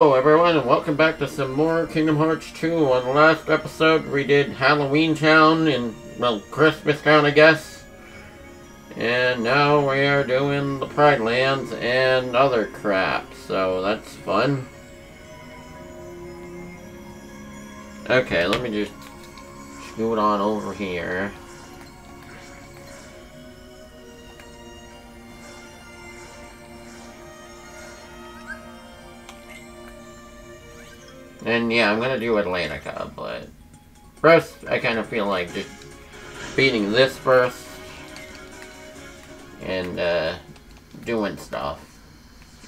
Hello everyone, and welcome back to some more Kingdom Hearts 2. On the last episode, we did Halloween Town and, well, Christmas Town, I guess. And now we are doing the Pride Lands and other crap, so that's fun. Okay, let me just scoot on over here. And yeah, I'm gonna do Atlantica, but first, I kind of feel like just beating this first and doing stuff.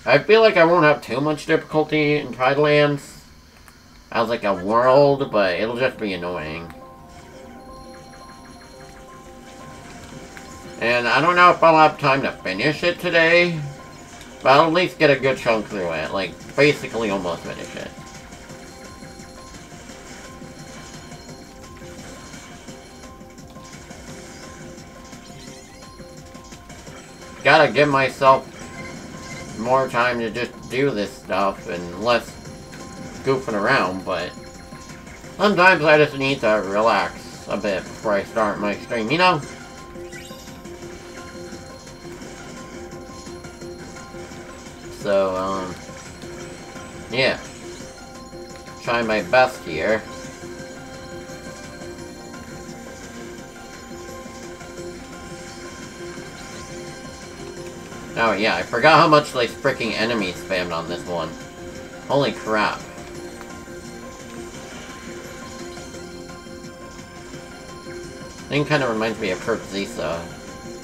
I feel like I won't have too much difficulty in Pride Lands as like a world, but it'll just be annoying. And I don't know if I'll have time to finish it today, but I'll at least get a good chunk through it, like basically almost finish it. Gotta give myself more time to just do this stuff and less goofing around, but sometimes I just need to relax a bit before I start my stream, you know? So, yeah. Try my best here. Oh yeah, I forgot how much, like, freaking enemies spammed on this one. Holy crap. Thing kind of reminds me of Curb Zisa.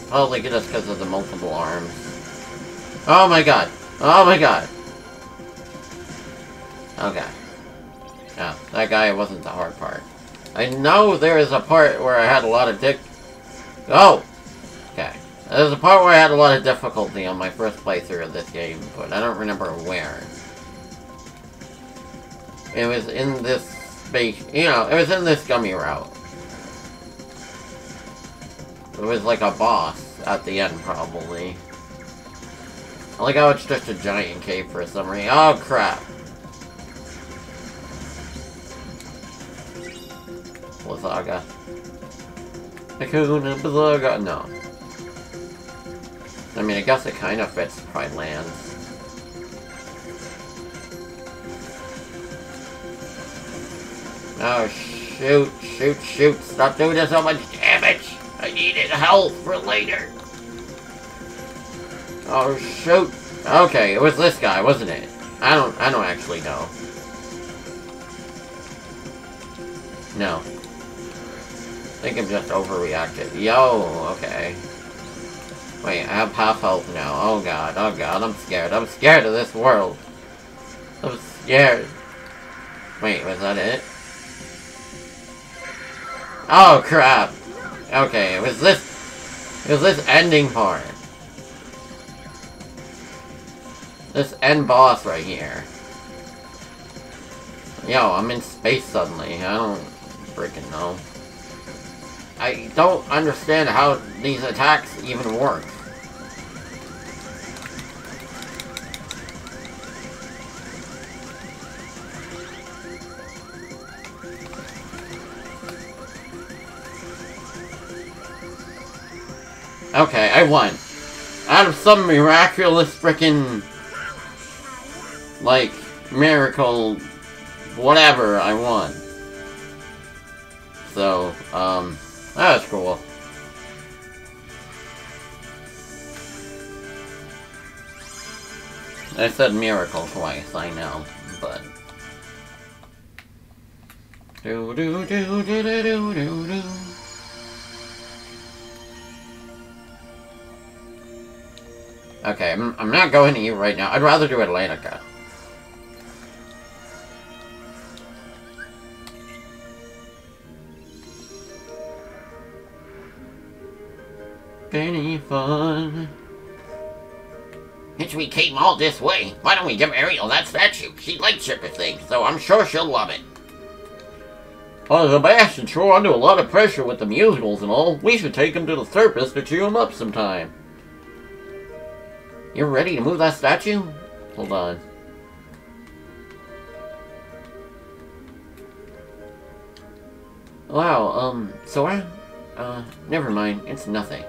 Probably just because of the multiple arms. Oh my god! Oh my god! Okay. Yeah, that guy wasn't the hard part. I know there is a part where I had a lot of Oh! Okay. There's a part where I had a lot of difficulty on my first playthrough of this game, but I don't remember where. It was in this space, you know, it was in this gummy route. It was like a boss at the end, probably. I like how it's just a giant cave for some reason. Oh, crap! Blazaga. Hakuna Blazaga. No. I mean, I guess it kind of fits Pride Lands. Oh, shoot, shoot, shoot. Stop doing so much damage. I needed health for later. Oh, shoot. Okay, it was this guy, wasn't it? I don't actually know. No. I think I'm just overreacted. Yo, okay. Wait, I have half health now. Oh god, I'm scared. I'm scared of this world. I'm scared. Wait, was that it? Oh crap! Okay, it was this ending part. This end boss right here. Yo, I'm in space suddenly. I don't freaking know. I don't understand how these attacks even work. Okay, I won. Out of some miraculous frickin', like, miracle, whatever, I won. So, that's cool. I said miracle twice, I know, but... Do do do do do do do do. Okay, I'm not going to you right now. I'd rather do Atlantica. Any fun? Since we came all this way, why don't we give Ariel that statue? She likes shipping things, so I'm sure she'll love it. Oh, Sebastian sure under a lot of pressure with the musicals and all. We should take him to the surface to cheer him up sometime. You're ready to move that statue? Hold on. Wow, never mind, it's nothing.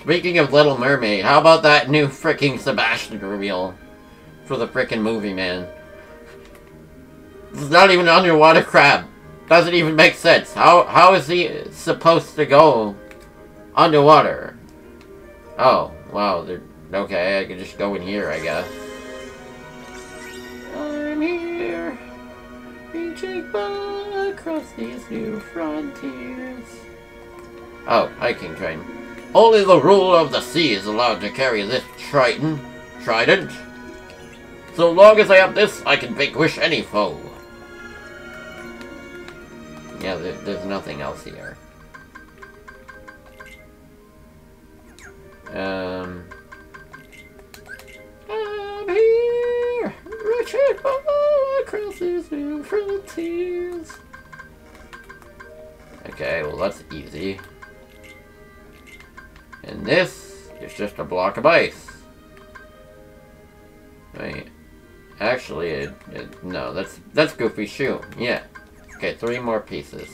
Speaking of Little Mermaid, how about that new frickin' Sebastian reveal for the frickin' movie, man? It's not even an underwater crab. Doesn't even make sense. How is he supposed to go underwater? Oh, wow, they're... Okay, I can just go in here, I guess. I'm here, being cheeked by across these new frontiers. Oh, hiking train. Only the ruler of the sea is allowed to carry this trident. So long as I have this, I can vanquish any foe. Yeah, there's nothing else here. I'm here, Richard Ball across these new frontiers. Okay, well that's easy. And this is just a block of ice. Wait, actually, no, that's Goofy's shoe. Yeah. Okay, 3 more pieces.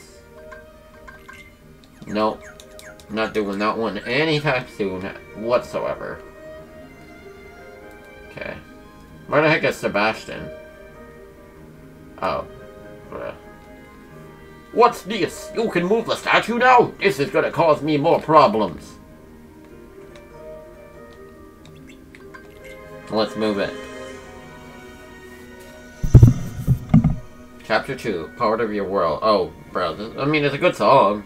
Nope, not doing that one anytime soon whatsoever. Okay, where the heck is Sebastian? Oh, what's this? You can move the statue now? This is gonna cause me more problems. Let's move it. Chapter 2, Part of Your World. Oh, bro, I mean, it's a good song.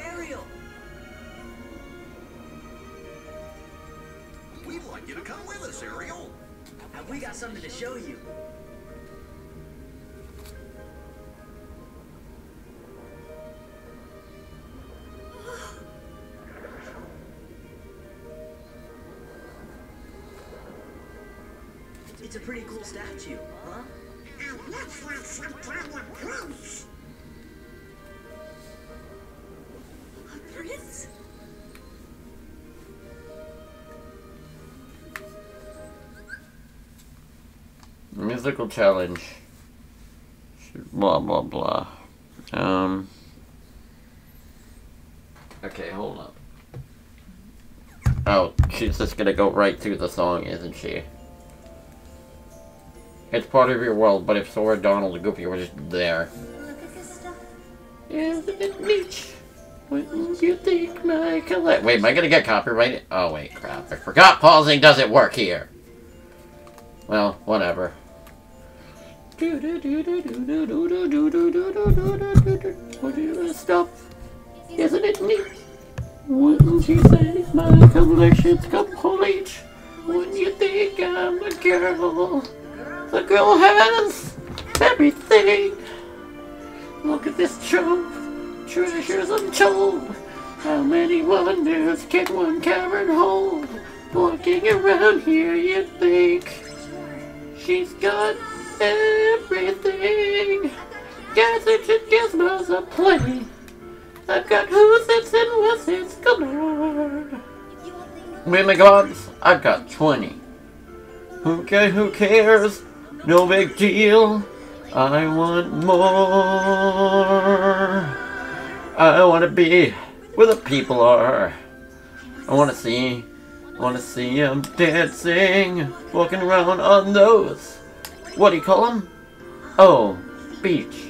Ariel! We'd like you to come with us, Ariel! And we got something to show you. It's a pretty cool statue, huh? And looks like some kind of prince. A prince? Musical challenge. Blah, blah, blah. Okay, hold up. Oh, she's just gonna go right through the song, isn't she? It's part of your world, but if Sora, Donald, and Goofy were just there. Look at this stuff. Isn't it neat? Wouldn't you think my collect... Wait, am I gonna get copyrighted? Oh, wait, crap. I forgot pausing doesn't work here. Well, whatever. Would you stop? Isn't it neat? Wouldn't you say my collection's complete? Wouldn't you think I'm a girl? The girl has everything. Look at this trove, treasures untold. How many wonders can one cavern hold? Walking around here, you think she's got everything. Gadgets and gizmos are plenty. I've got who's-its and what's-its galore. Women gods, I've got 20. Okay, who cares? No big deal. I want more. I want to be where the people are. I want to see them dancing, walking around on those. What do you call them? Oh, beach.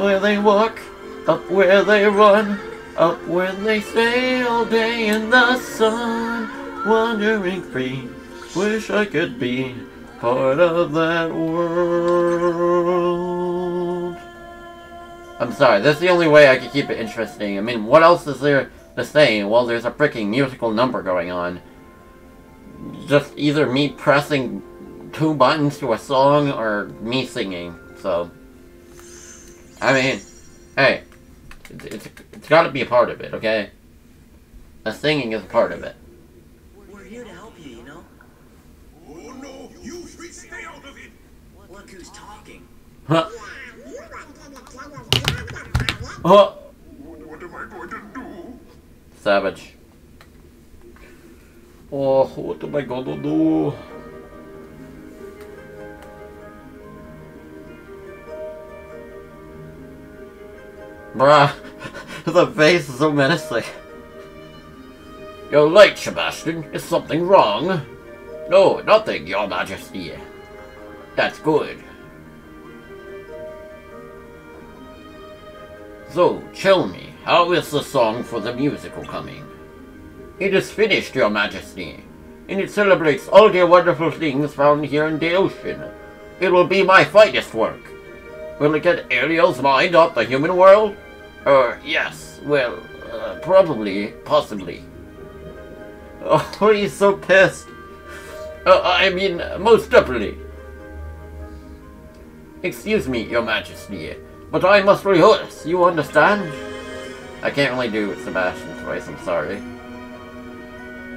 Where they walk, up where they run, up where they stay all day in the sun, wandering free. Wish I could be part of that world. I'm sorry, that's the only way I can keep it interesting. I mean, what else is there to say? Well, there's a freaking musical number going on. Just either me pressing 2 buttons to a song or me singing. So, I mean, hey, it's gotta be a part of it, okay? The singing is a part of it. We're here to help you, you know? Oh no, you three stay out of it! Look who's talking. Huh? What am I going to do? savage. Oh, what am I gonna do? Bruh, the face is so menacing. You're late, Sebastian. Is something wrong? No, nothing, Your Majesty. That's good. So, tell me, how is the song for the musical coming? It is finished, Your Majesty, and it celebrates all the wonderful things found here in the ocean. It will be my finest work. Will it get Ariel's mind off the human world? Yes, well, probably, possibly. Oh, he's so pissed. I mean, most definitely. Excuse me, Your Majesty, but I must rehearse, you understand? I can't really do it, Sebastian, twice, I'm sorry.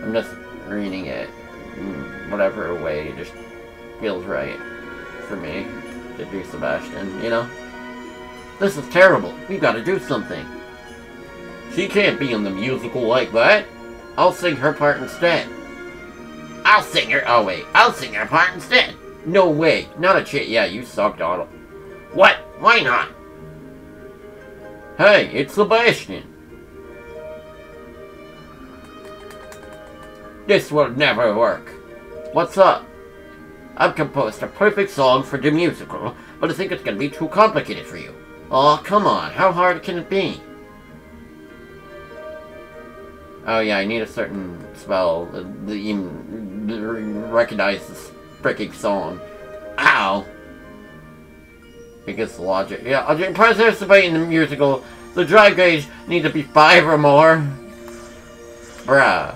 I'm just reading it in whatever way it just feels right for me to do, Sebastian, you know? This is terrible. We've got to do something. She can't be in the musical like that. I'll sing her part instead. I'll sing her part instead. No way. Not a chance. Yeah, you suck, Donald. What? Why not? Hey, it's Sebastian. This will never work. What's up? I've composed a perfect song for the musical, but I think it's gonna be too complicated for you. Aw, come on. How hard can it be? Oh yeah, I need a certain spell to even recognize this freaking song. Ow! Biggest logic. Yeah, I'll just participate in the musical. The dry gauge needs to be 5 or more. Bruh.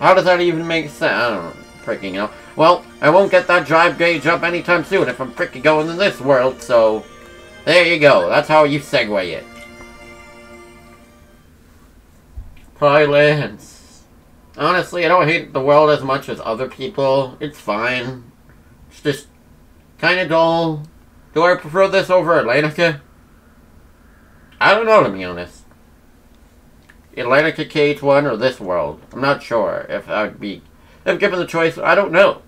How does that even make sense? I don't know. Freaking out. Well, I won't get that drive gauge up anytime soon if I'm freaking going in this world, so... There you go. That's how you segue it. Pride Lands. Honestly, I don't hate the world as much as other people. It's fine. It's just... kinda dull. Do I prefer this over Atlantica? I don't know, to be honest. Atlantica KH1 or this world. I'm not sure if I would be... If given the choice, I don't know.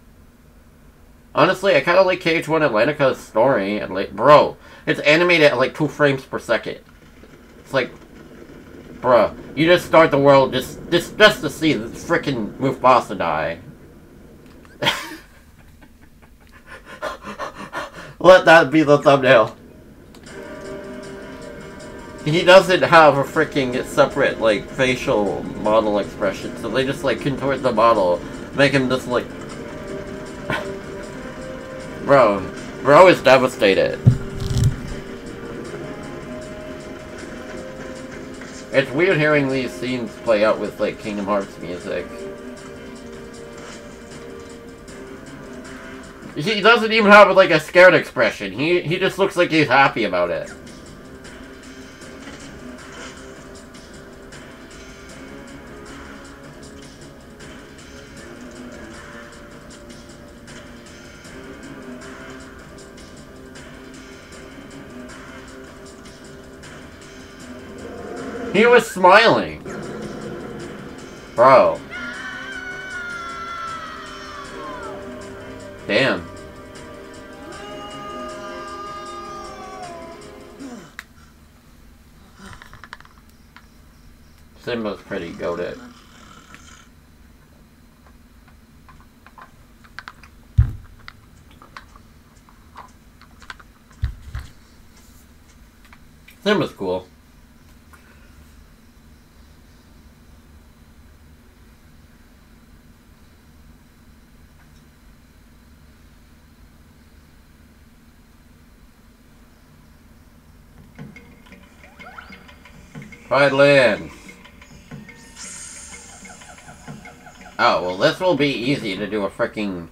Honestly, I kind of like KH1 Atlantica's story. And like, bro, it's animated at like 2 frames per second. It's like... Bruh, you just start the world just to see the frickin' Mufasa die. Let that be the thumbnail. He doesn't have a freaking separate, like, facial model expression, so they just, like, contort the model, make him just, like... Bro is devastated. It's weird hearing these scenes play out with, like, Kingdom Hearts music. He doesn't even have, like, a scared expression. He just looks like he's happy about it. He was smiling. Bro. Damn. Simba's pretty goated. Simba's cool. Pride Lands. Oh, well this will be easy to do a freaking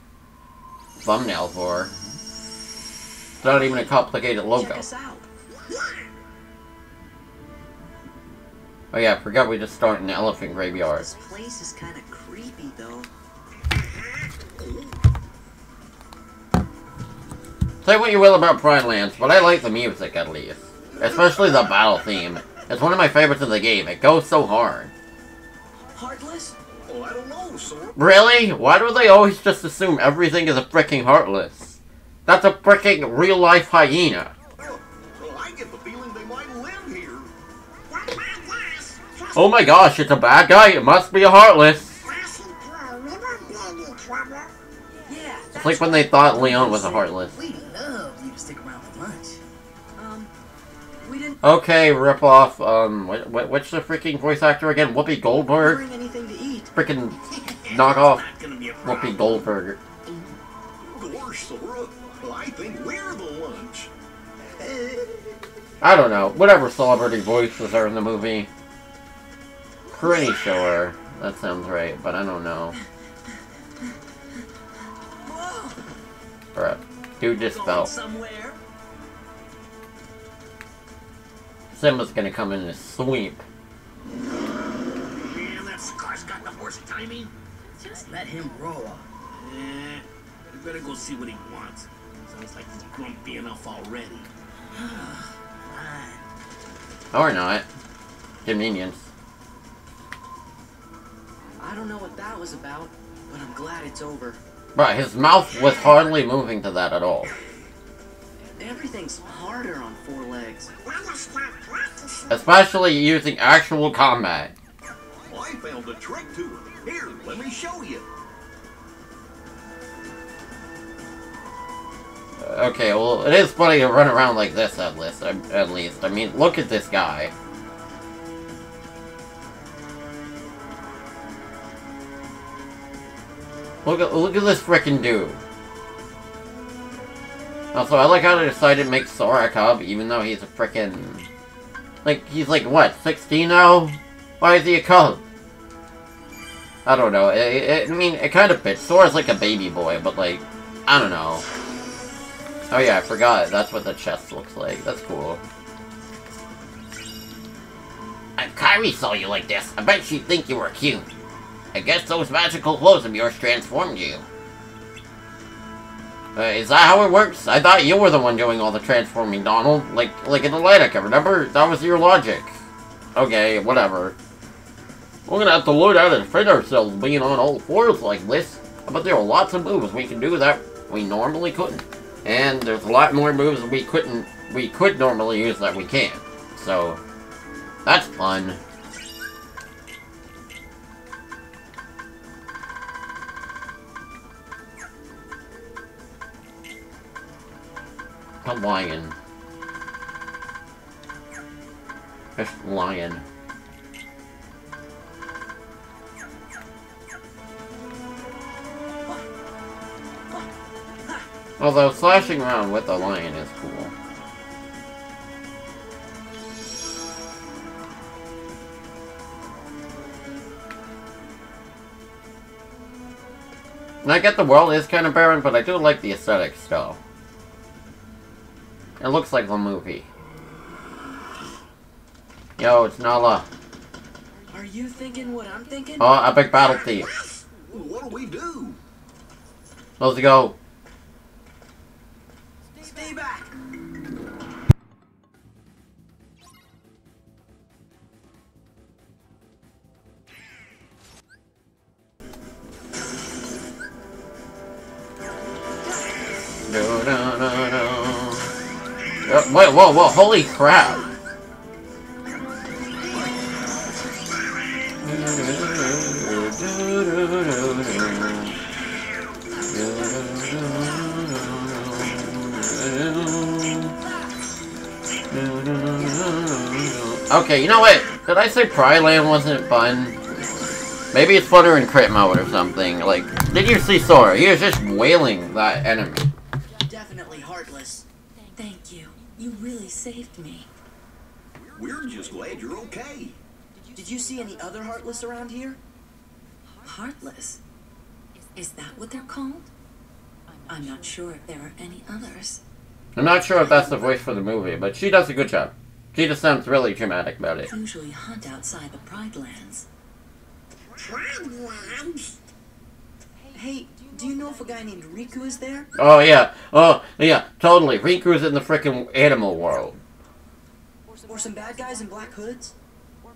thumbnail for. It's not even a complicated logo. Oh yeah, I forgot we just started an Elephant Graveyard. This place is kind of creepy though. Say what you will about Pride Lands, but I like the music at least. Especially the battle theme. It's one of my favorites of the game. It goes so hard. heartless? Well, I don't know, Sora. Really? Why do they always just assume everything is a freaking heartless? That's a freaking real-life hyena. Well, I get the feeling they might live here. Oh my gosh, it's a bad guy. It must be a heartless. It's like when they thought Leon was a heartless. Okay, rip off. What's the freaking voice actor again? Whoopi Goldberg? Freaking knockoff Whoopi Goldberg. I don't know. Whatever celebrity voice was there in the movie. Pretty sure. That sounds right, but I don't know. Crap. Dude just fell. Simba's gonna come in and sweep. Yeah, that Scar's got the worst timing. Just let him roll. Yeah, we better go see what he wants. Sounds like he's grumpy enough already. Or not. Convenience. I don't know what that was about, but I'm glad it's over. Right, his mouth was hardly moving to that at all. Everything's harder on four legs. Especially using actual combat. I found a trick to it. Here, let me show you. Okay, well, it is funny to run around like this, at least. I mean, look at this guy. Look at this frickin' dude. Also, I like how they decided to make Sora a cub, even though he's a frickin'... Like, he's like, what, 16 now? Why is he a cub? I don't know, I mean, it kind of fits. Sora's like a baby boy, but like, I don't know. Oh yeah, I forgot, that's what the chest looks like, that's cool. If Kairi saw you like this, I bet she'd think you were cute. I guess those magical clothes of yours transformed you. Is that how it works? I thought you were the one doing all the transforming, Donald. Like in Atlantica, remember? That was your logic. Okay, whatever. We're gonna have to load out and defend ourselves being on all fours like this. But there are lots of moves we can do that we normally couldn't. And there's a lot more moves we could normally use that we can. So, that's fun. A lion. Just lion. Although slashing around with a lion is cool. And I get the world is kind of barren, but I do like the aesthetic still. It looks like the movie. Yo, it's Nala. Are you thinking what I'm thinking? Oh, epic battle thief. What do we do? Supposed to go. Stay back. No, no, no, no. Wait, whoa, whoa, holy crap! Okay, you know what? Did I say Pride Land wasn't fun? Maybe it's funner in crit mode or something. Like, did you see Sora? He was just wailing that enemy. Definitely heartless. Thank you. You really saved me. We're just glad you're okay. Did you see any other Heartless around here? Heartless? Is that what they're called? I'm not sure if there are any others. I'm not sure if that's the voice for the movie, but she does a good job. She just sounds really dramatic about it. Usually hunt outside the Pride Lands. Pride Lands? Hey, do you know if a guy named Riku is there? Oh yeah, totally. Riku's in the frickin' animal world. Or some bad guys in black hoods?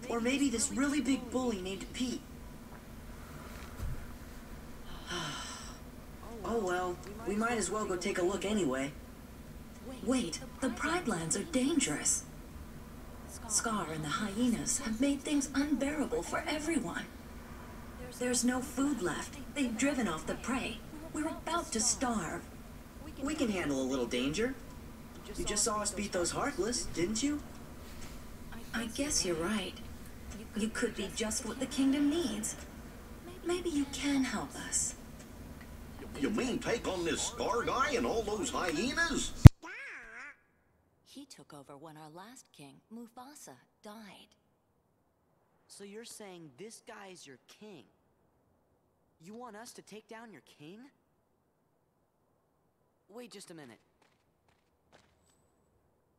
Or maybe this really big bully named Pete. Oh well, we might as well go take a look anyway. Wait, the Pride Lands are dangerous. Scar and the hyenas have made things unbearable for everyone. There's no food left. They've driven off the prey. We're about to starve. We can handle a little danger. You just saw us beat those Heartless, didn't you? I guess you're right. You could be just what the kingdom needs. Maybe you can help us. You mean take on this Scar guy and all those hyenas? He took over when our last king, Mufasa, died. So you're saying this guy's your king? You want us to take down your king? Wait just a minute.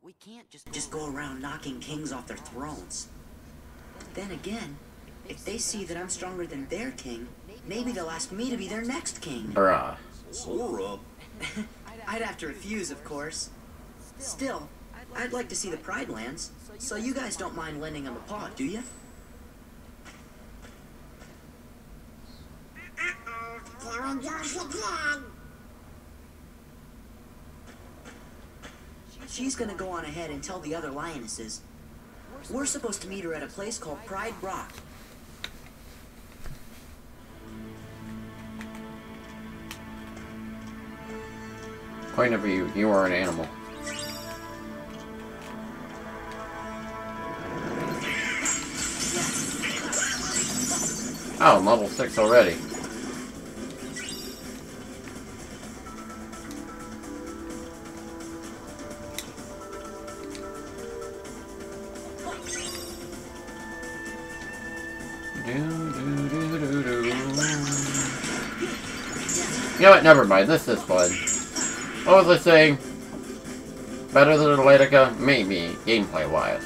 We can't just go around knocking kings off their thrones. Then again, if they see that I'm stronger than their king, maybe they'll ask me to be their next king. Bruh. Sora. I'd have to refuse, of course. Still, I'd like to see the Pride Lands, so you guys don't mind lending them a paw, do you? Uh-oh, there goes again. She's gonna go on ahead and tell the other lionesses. We're supposed to meet her at a place called Pride Rock. Quite never you are an animal. Oh, I'm level 6 already. You know what? Never mind. This is fun. What was I saying? Better than Atlantica? Maybe. Gameplay-wise.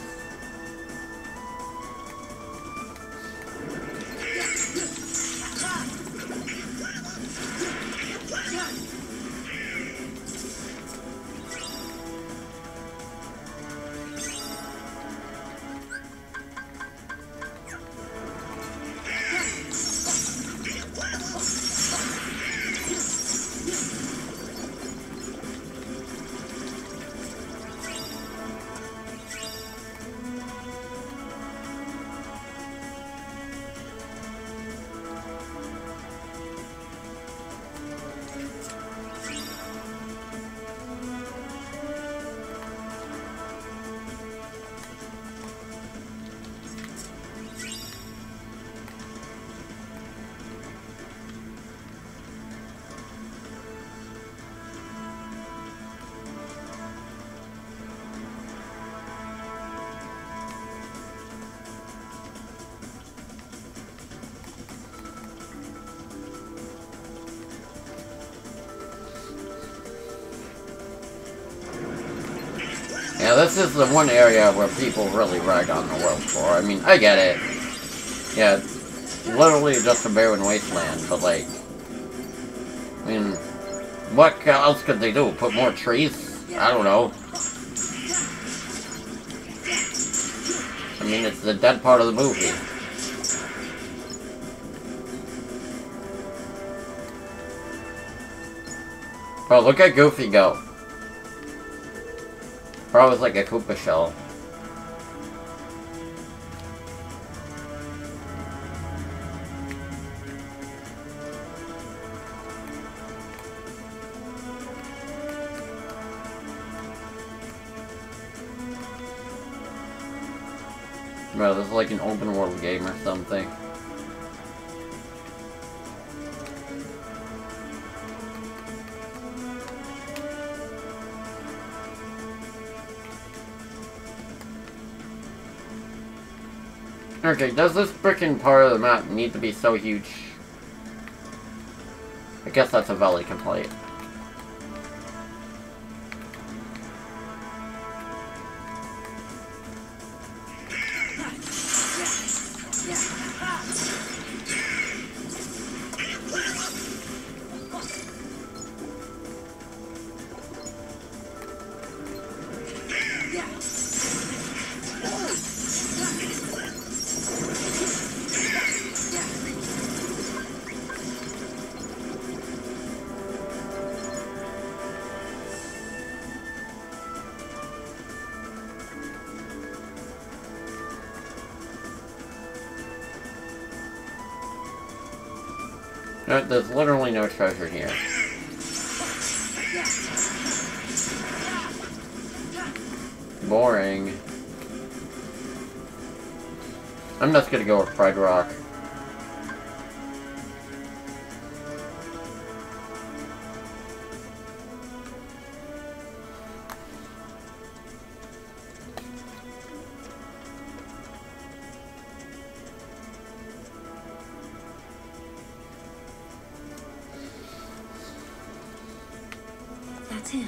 Yeah, this is the one area where people really rag on the world for. I mean, I get it. Yeah, it's literally just a barren wasteland, but like... I mean, what else could they do? Put more trees? I don't know. I mean, it's the dead part of the movie. Bro, look at Goofy go. Probably like a Koopa shell. Bro, this is like an open world game or something. Okay, does this frickin' part of the map need to be so huge? I guess that's a valley complaint. No, there's literally no treasure here. Boring. I'm just gonna go with Pride Rock. That's him.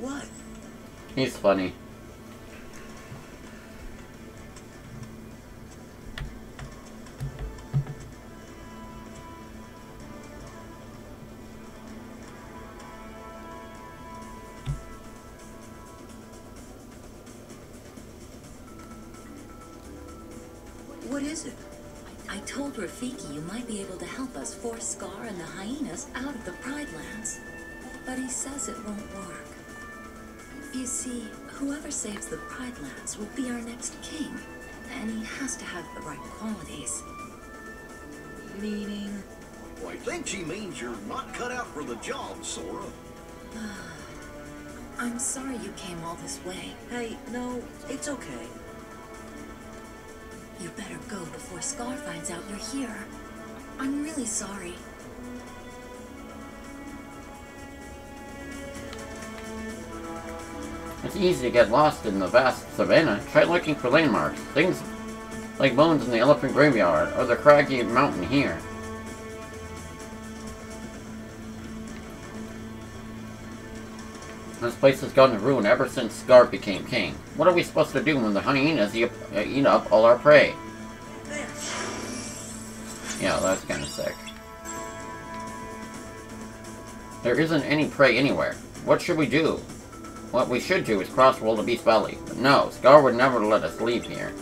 What? He's funny. Force Scar and the hyenas out of the Pride Lands, but he says it won't work. You see, whoever saves the Pride Lands will be our next king, and he has to have the right qualities. Meaning? Well, I think she means you're not cut out for the job, Sora. I'm sorry you came all this way. Hey, no, it's okay. You better go before Scar finds out you're here. I'm really sorry. It's easy to get lost in the vast savannah. Try looking for landmarks. Things like bones in the Elephant Graveyard or the craggy mountain here. This place has gone to ruin ever since Scar became king. What are we supposed to do when the hyenas eat up all our prey? Yeah, that's kind of sick. There isn't any prey anywhere. What should we do? What we should do is cross Wildebeest Valley. But no, Scar would never let us leave here.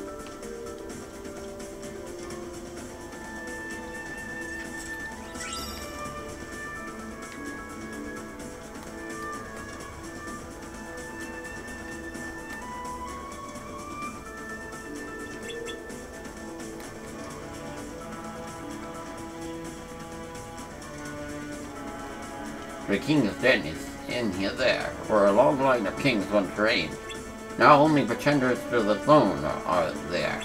The king is dead is in here there, where a long line of kings once reigned. Now only pretenders to the throne are there.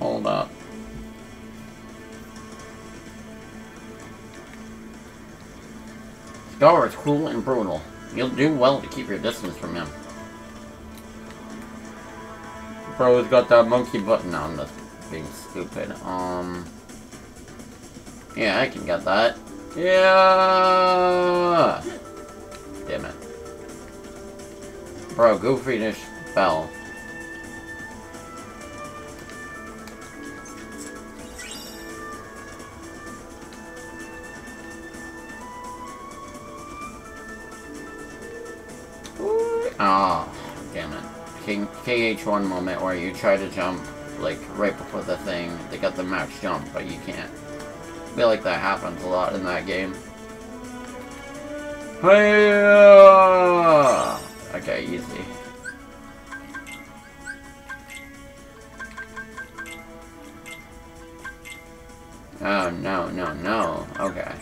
Hold up. Scar is cruel and brutal. You'll do well to keep your distance from him. Bro's got that monkey button on this. Being stupid. Yeah, I can get that. Yeah. Damn it. Bro, Goofy just fell. Ah, oh, damn it. KH1 moment where you try to jump, like, right before the thing. They got the max jump, but you can't. I feel like that happens a lot in that game. Hi-ya! Okay, easy. Oh, no, no, no. Okay.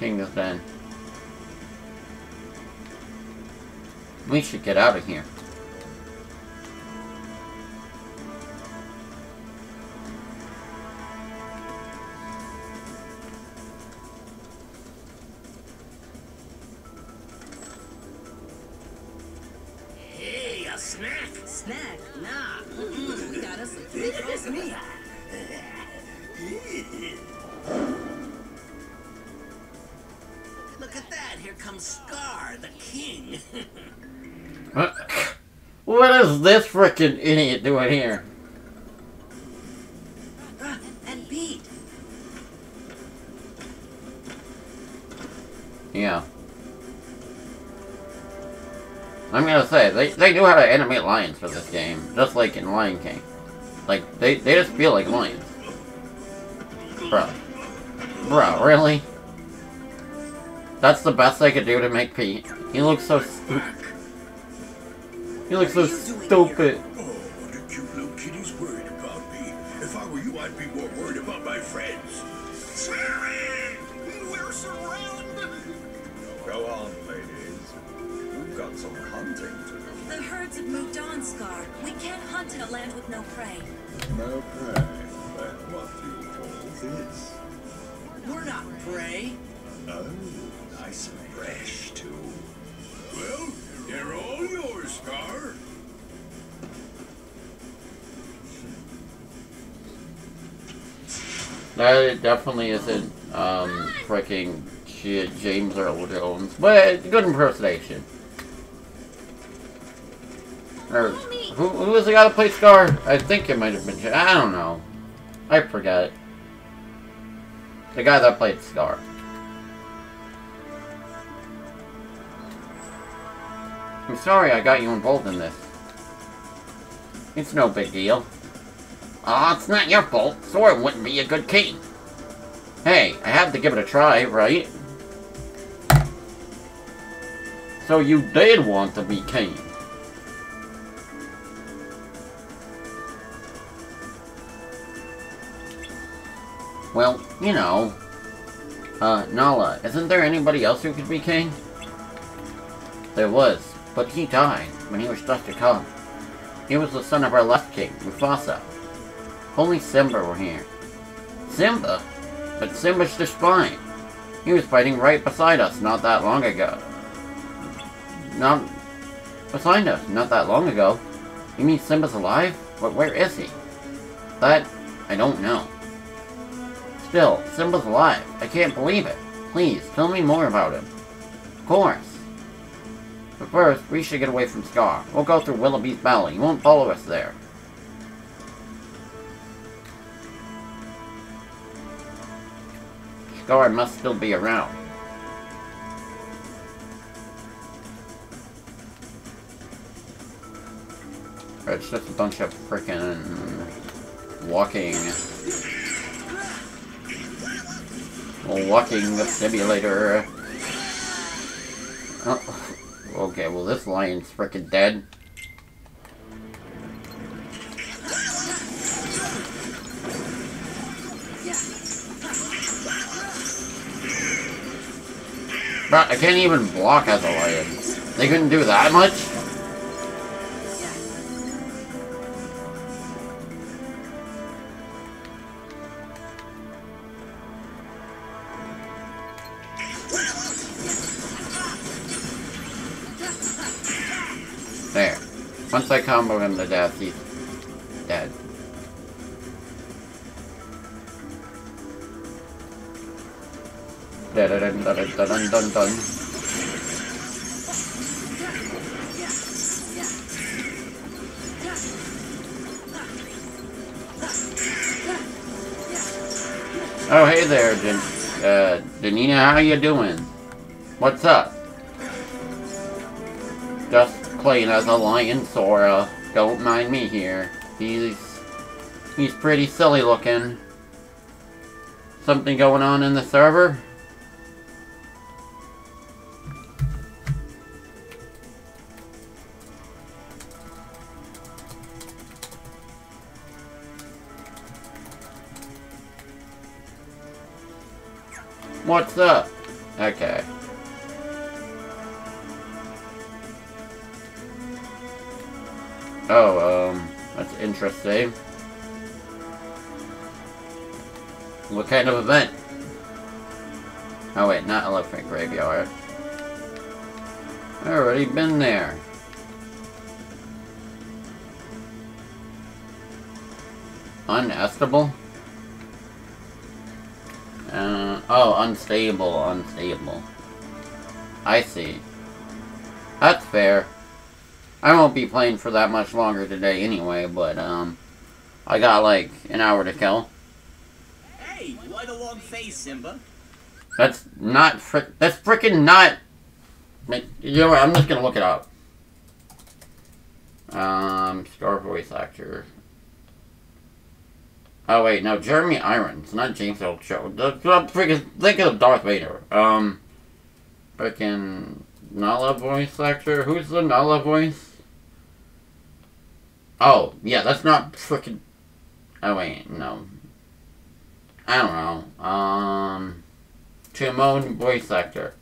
This then. We should get out of here. Hey, a snack! Snack? Nah. We got us a big roast meat. Look at that! Here comes Scar, the king! What is this frickin' idiot doing here? And Pete! Yeah. I'm gonna say, they knew how to animate lions for this game, just like in Lion King. Like, they just feel like lions. Bro, really? That's the best I could do to make Pete. He looks so stupid. He looks so stupid. Oh, the cute little kitty's worried about me. If I were you, I'd be more worried about my friends. We're surrounded. Go on, ladies. We've got some hunting to do. The herds have moved on, Scar. We can't hunt in a land with no prey. No prey? Then what do you call this? We're not prey. Oh, nice and fresh, too. Well, they're all yours, Scar. That definitely isn't, freaking James Earl Jones, but good impersonation. Or, who was the guy that played Scar? I think it might have been, I don't know. I forgot. The guy that played Scar. I'm sorry I got you involved in this. It's no big deal. Aw, it's not your fault. Sora wouldn't be a good king. Hey, I have to give it a try, right? So you did want to be king. Well, you know, Nala, isn't there anybody else who could be king? There was, but he died when he was just to come. He was the son of our last king, Mufasa. Only Simba were here. Simba? But Simba's just fine. He was fighting right beside us not that long ago. You mean Simba's alive? But where is he? That, I don't know. Still, Simba's alive. I can't believe it. Please, tell me more about him. Of course. But first, we should get away from Scar. We'll go through Wildebeest Valley. He won't follow us there. Scar must still be around. It's just a bunch of frickin' walking the simulator. Oh, okay, well this lion's frickin' dead. Bruh, I can't even block as a lion. They couldn't do that much? There. Once I combo him to death, he's dead. Dun-dun-dun-dun-dun-dun. Oh, hey there, Danina, how you doing? What's up? Just playing as a lion, Sora. Don't mind me here. He's pretty silly looking. Something going on in the server? What's up? Okay. Oh, that's interesting. What kind of event? Oh wait, not Elephant Graveyard. I've already been there. Unestable? Oh, unstable. I see. That's fair. I won't be playing for that much longer today anyway, but, I got, like, an hour to kill. Hey, quite a long face, Simba. That's not frick. That's frickin' not. You know what? I'm just gonna look it up. Star voice actor. Oh wait, no, Jeremy Irons, not James Earl Jones. Freaking think of Darth Vader. Freaking Nala voice actor. Who's the Nala voice? Oh yeah, that's not freaking. Oh wait, no. I don't know. Timon voice actor.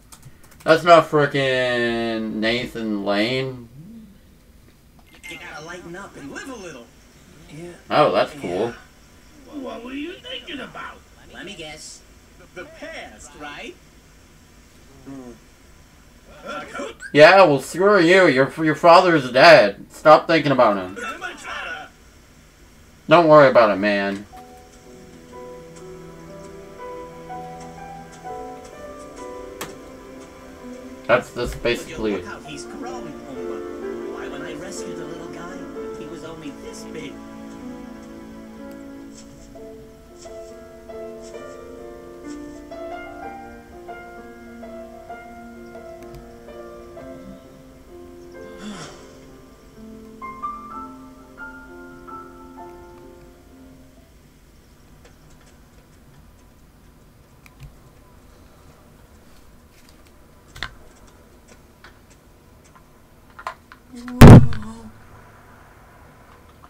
That's not freaking Nathan Lane. You gotta lighten up and live a little. Yeah. Oh, that's cool. Well, what were you thinking about? Let me guess. The past, right? Yeah, well, screw you. Your father's dead. Stop thinking about him. Don't worry about it, man. That's just basically it. He's grown. Why, when I rescued the little guy, he was only this big.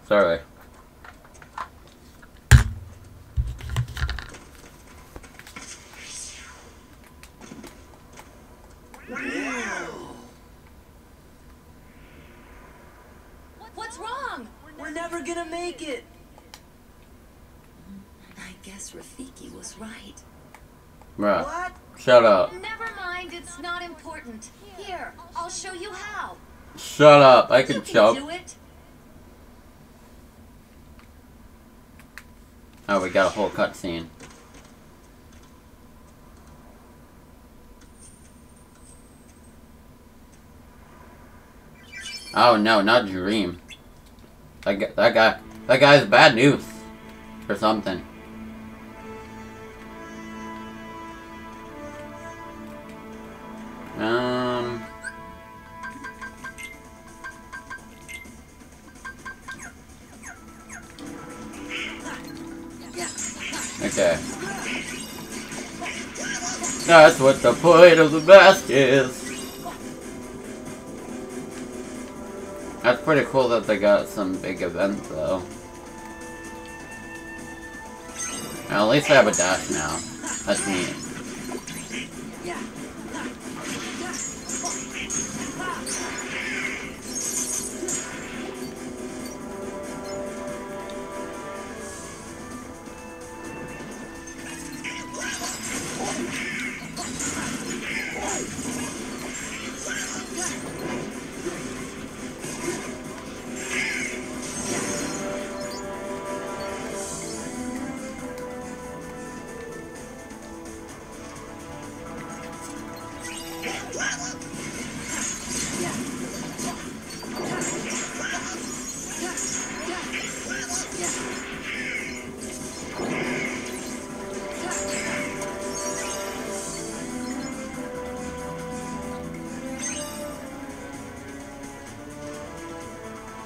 Sorry. What's wrong? We're never gonna make it. I guess Rafiki was right. Bruh. What? Shut up. Never mind, it's not important. Here, I'll show you how. Shut up, I can jump. Do it. Oh, we got a whole cutscene. Oh no, not Dream. That guy's bad news or something. Okay. That's what the point of the mask is. That's pretty cool that they got some big event though. Now, at least I have a dash now. That's neat.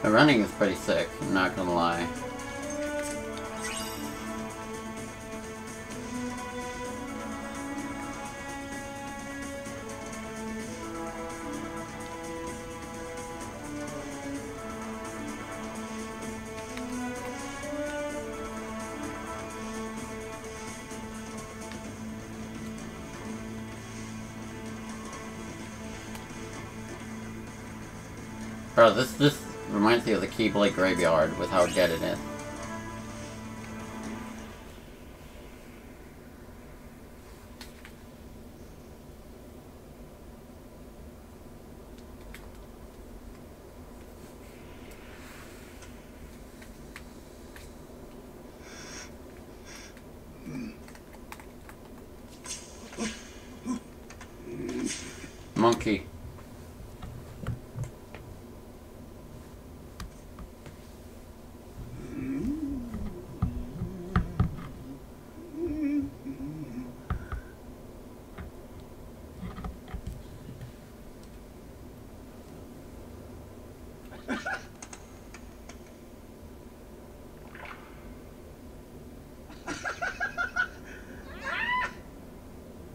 The running is pretty sick, I'm not gonna lie. Bro, this reminds me of the Keyblade Graveyard with how dead it is. Monkey.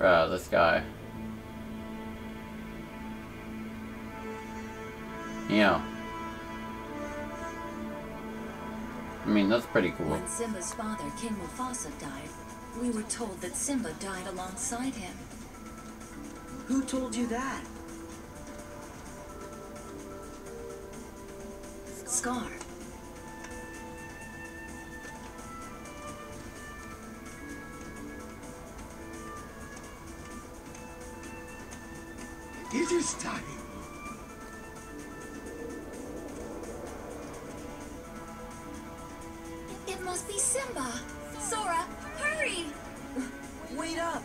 Bruh, this guy. Yeah. I mean, that's pretty cool. When Simba's father, King Mufasa, died, we were told that Simba died alongside him. Who told you that? Scar. It is time. It must be Simba. Sora, hurry! Wait up!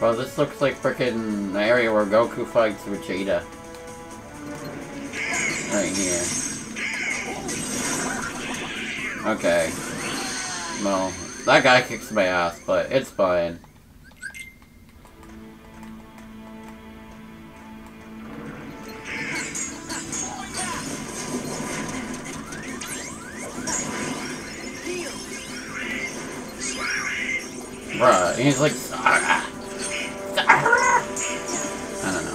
Bro, this looks like frickin' the area where Goku fights Vegeta. Right here. Okay. Well, that guy kicks my ass, but it's fine. Bruh, he's like, Sora! Sora! I don't know.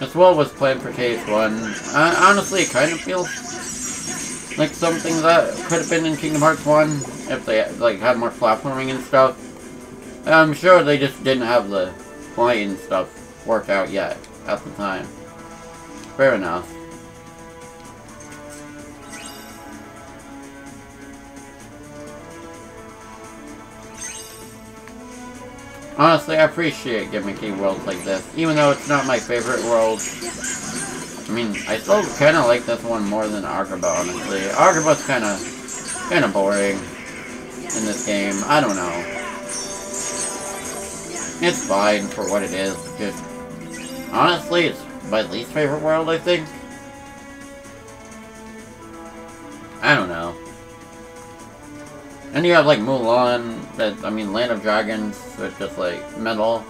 This world was planned for KH1. Honestly, it kind of feels like something that could have been in Kingdom Hearts 1 if they like had more platforming and stuff. And I'm sure they just didn't have the flying stuff worked out yet at the time. Fair enough. Honestly, I appreciate gimmicky worlds like this, even though it's not my favorite world. I mean, I still kind of like this one more than Agrabah, honestly. Agrabah's kind of boring in this game. I don't know. It's fine for what it is. Just honestly, it's my least favorite world, I think. I don't know. And you have like Mulan, that I mean Land of Dragons, which just like metal.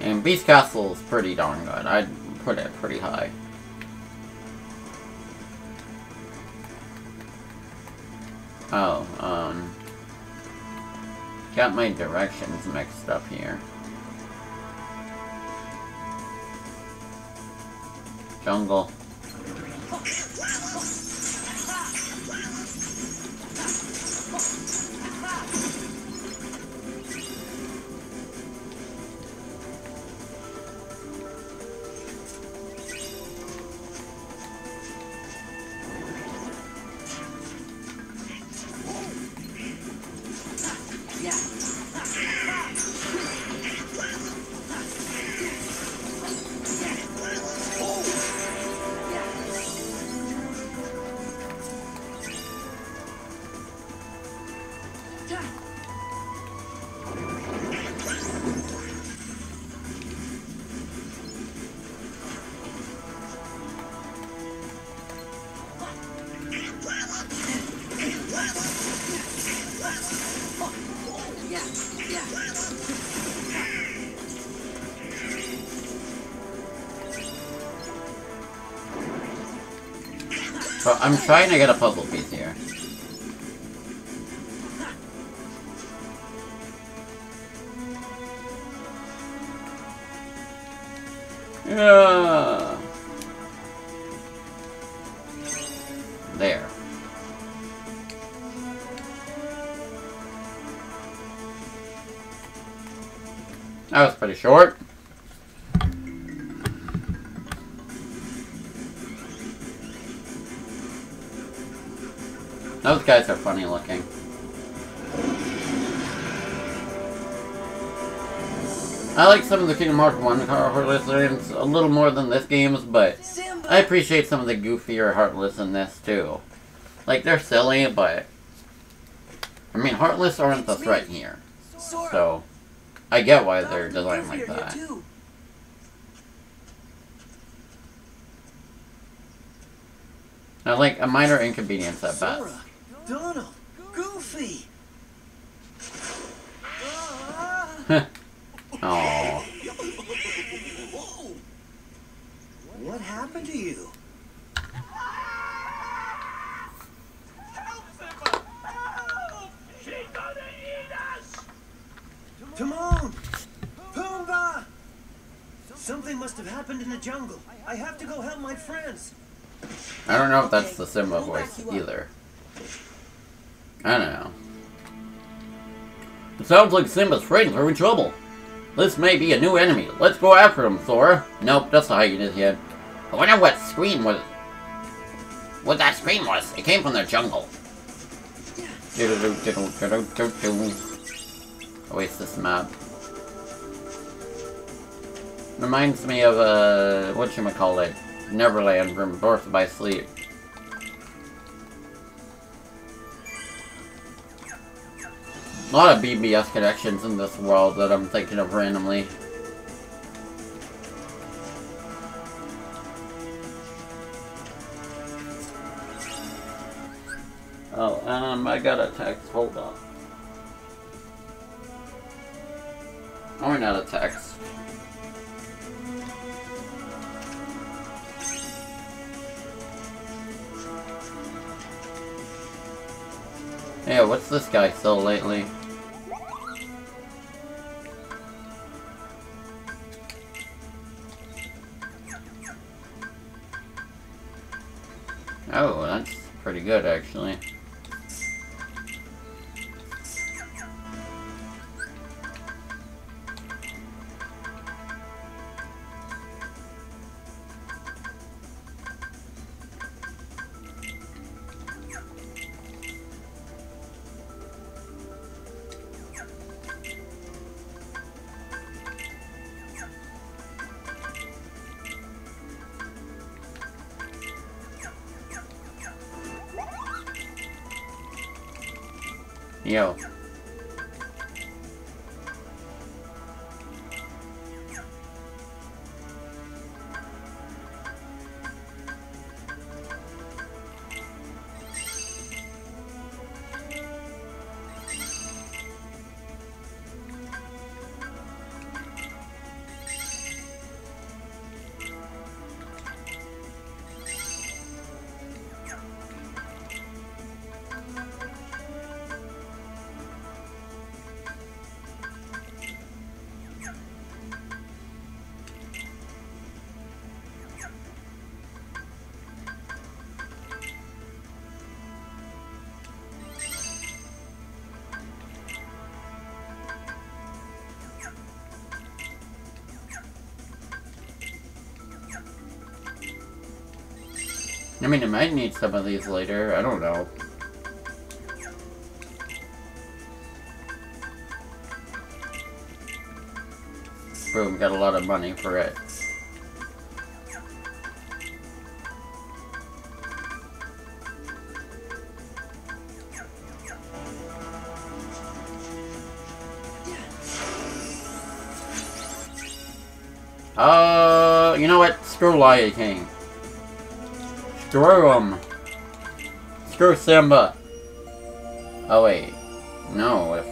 And Beast Castle is pretty darn good. I'd put it pretty high. Oh, got my directions mixed up here. Jungle. So I'm trying to get a puzzle piece here. Yeah. There. That was pretty short. Those guys are funny looking. I like some of the Kingdom Hearts 1 Heartless games a little more than this game's, but I appreciate some of the goofier Heartless in this, too. Like, they're silly, but... I mean, Heartless aren't the threat here. So, I get why they're designed like that. Now, like, a minor inconvenience at best. Sora, Donald, Goofy! Aww. What happened to you? Help, Simba! Help! She's gonna eat us! Timon! Pumbaa! Something must have happened in the jungle. I have to go help my friends. I don't know if that's the Simba voice either. I don't know. It sounds like Simba's friends are in trouble. This may be a new enemy. Let's go after him, Sora. Nope, that's not how you did it. I wonder what scream was. What that scream was? It came from the jungle. Oh, wait, this map reminds me of whatchamacallit, Neverland from Birth by Sleep. A lot of BBS connections in this world that I'm thinking of randomly. Oh, I got a text. Hold on. Or not a text. Yeah, what's this guy still lately? Oh, that's pretty good, actually. Yo. I mean, I might need some of these later, I don't know. Boom, got a lot of money for it. You know what? Screw Lion King. Screw him! Screw Simba! Oh wait, no, if...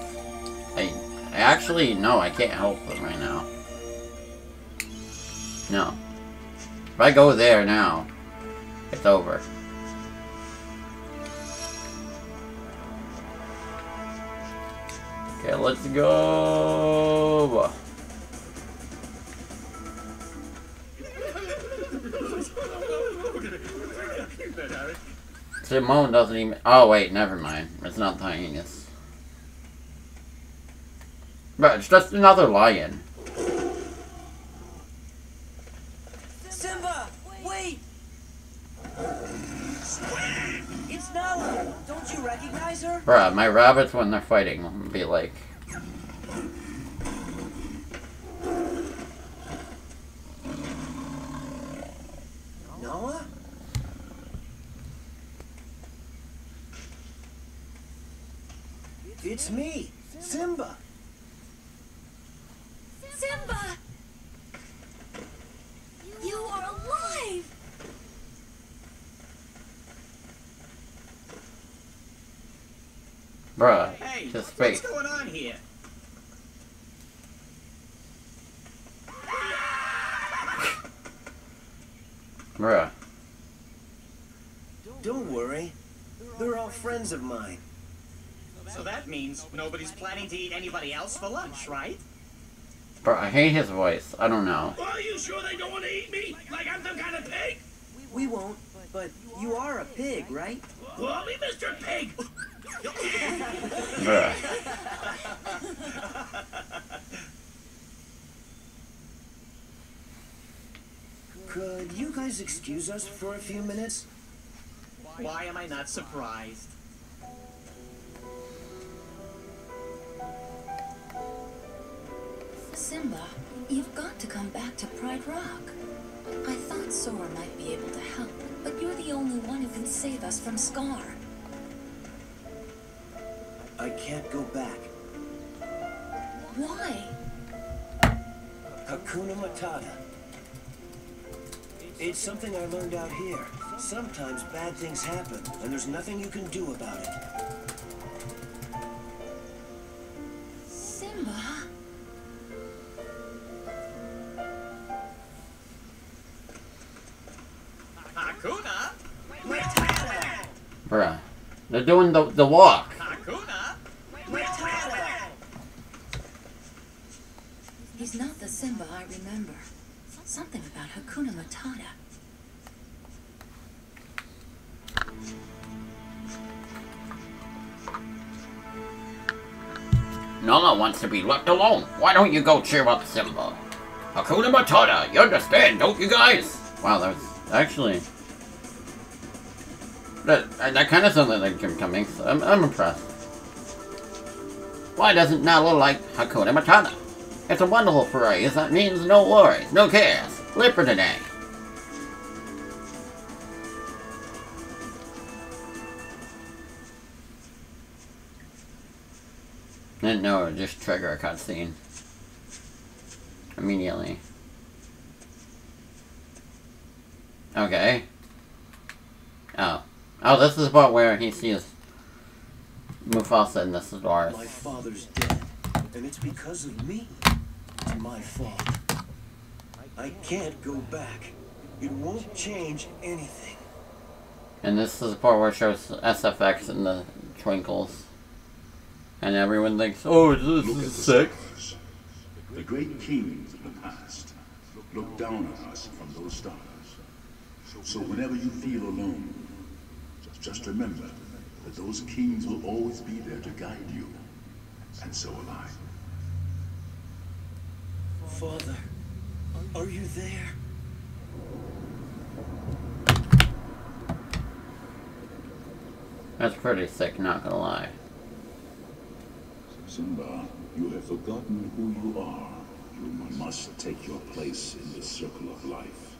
I actually, no, I can't help them right now. No. If I go there now, it's over. Okay, let's go! Timon doesn't even... Oh, wait, never mind. It's not tiniest. But it's just another lion. Simba, wait! It's Nala! Don't you recognize her? Bruh, my rabbits when they're fighting will be like... It's me, Simba. Simba! You are alive! Bruh, hey, just wait. What's going on here? Bruh. Don't worry. They're all friends of mine. So that means nobody's planning to eat anybody else for lunch, right? Bro, I hate his voice. I don't know. Are you sure they don't want to eat me? Like I'm some kind of pig? We won't, but you are a pig, right? Call me Mr. Pig! Could you guys excuse us for a few minutes? Why am I not surprised? Simba, you've got to come back to Pride Rock. I thought Sora might be able to help, but you're the only one who can save us from Scar. I can't go back. Why? Hakuna Matata. It's something I learned out here. Sometimes bad things happen, and there's nothing you can do about it. Simba? Hakuna? Bruh. They're doing the walk. Hakuna? He's not the Simba I remember. Something about Hakuna Matata. Nala wants to be left alone. Why don't you go cheer up Simba? Hakuna Matata, you understand, don't you guys? Wow, that's actually... That kind of sounds like Jim Cummings. I'm impressed. Why doesn't Nala like Hakuna Matata? It's a wonderful phrase that means no worries, no cares. Live for today. And no, just trigger a cutscene. Immediately. Okay. Oh. Oh, this is the part where he sees Mufasa in the stars. My father's dead, and it's because of me. It's my fault. I can't go back. It won't change anything. And this is the part where it shows SFX and the twinkles. And everyone thinks, oh, this is sick. The great kings of the past look down on us from those stars. So whenever you feel alone, just remember that those kings will always be there to guide you. And so will I. Father, are you there? That's pretty sick, not gonna lie. Simba, you have forgotten who you are. You must take your place in the circle of life.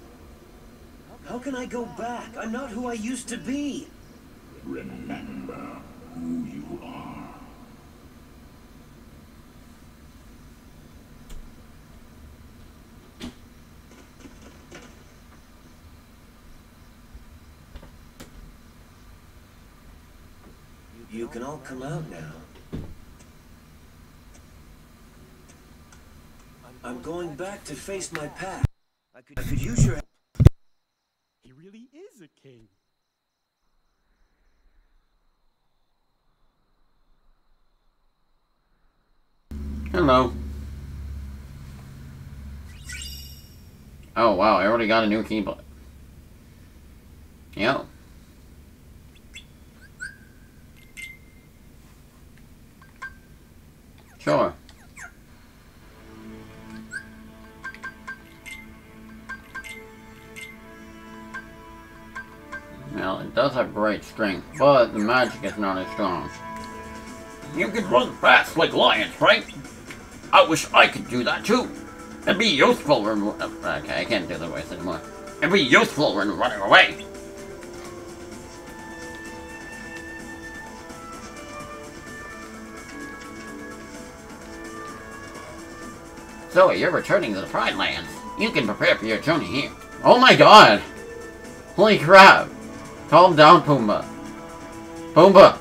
How can I go back? I'm not who I used to be. Remember who you are. You can all come out now. I'm going back to face my past. I could use your help. He really is a king. Hello. Oh wow, I already got a new keyboard. Yo. Sure. Well, it does have great strength, but the magic is not as strong. You can run fast like lions, right? I wish I could do that too. It'd be useful when... Okay, I can't do the voice anymore. It'd be useful when running away. Zoe, you're returning to the Pride Lands. You can prepare for your journey here. Oh my god! Holy crap! Calm down, Pumbaa. Pumbaa!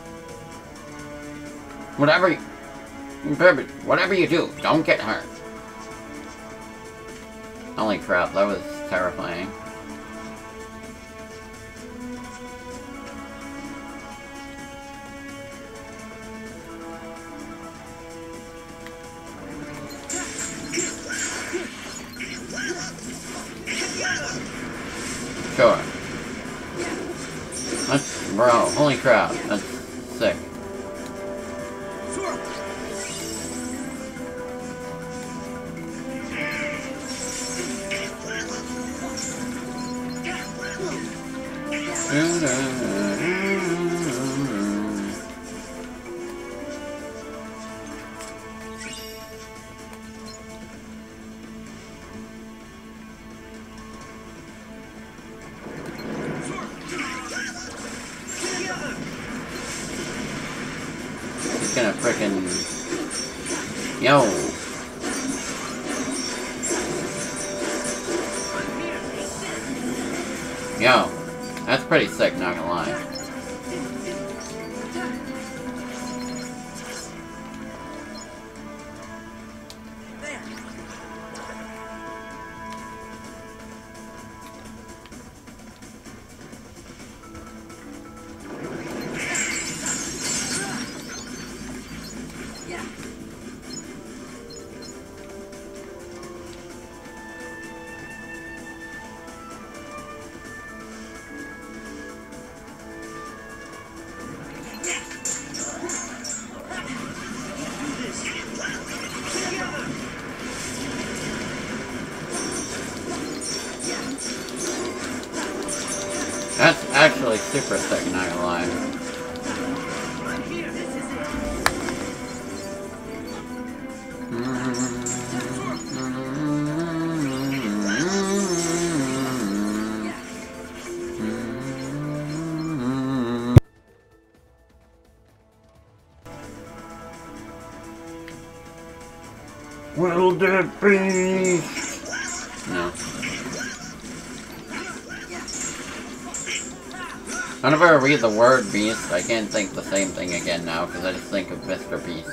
Whatever you do, don't get hurt. Holy crap, that was terrifying. Sure. That's, bro, holy crap, that's sick. Yo, that's pretty sick, not gonna lie. Actually super sick, not gonna lie. Wildebeest! Whenever I read the word beast, I can't think the same thing again now, because I just think of Mr. Beast.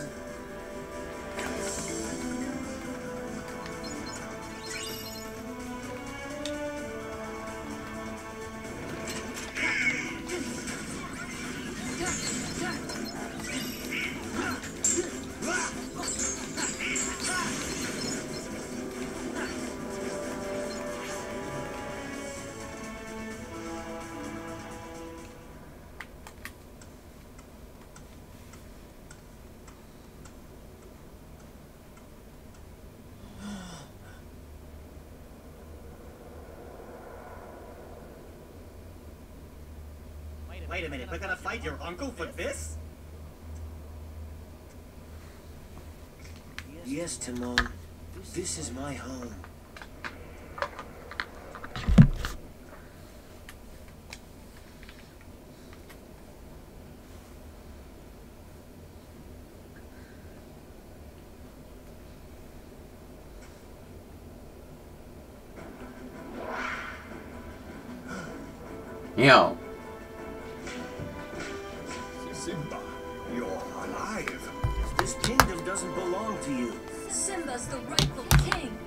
Wait a minute, we're gonna fight your uncle for this? Yes, Timon. This is my home. Yo. Simba, you're alive. This kingdom doesn't belong to you. Simba's the rightful king.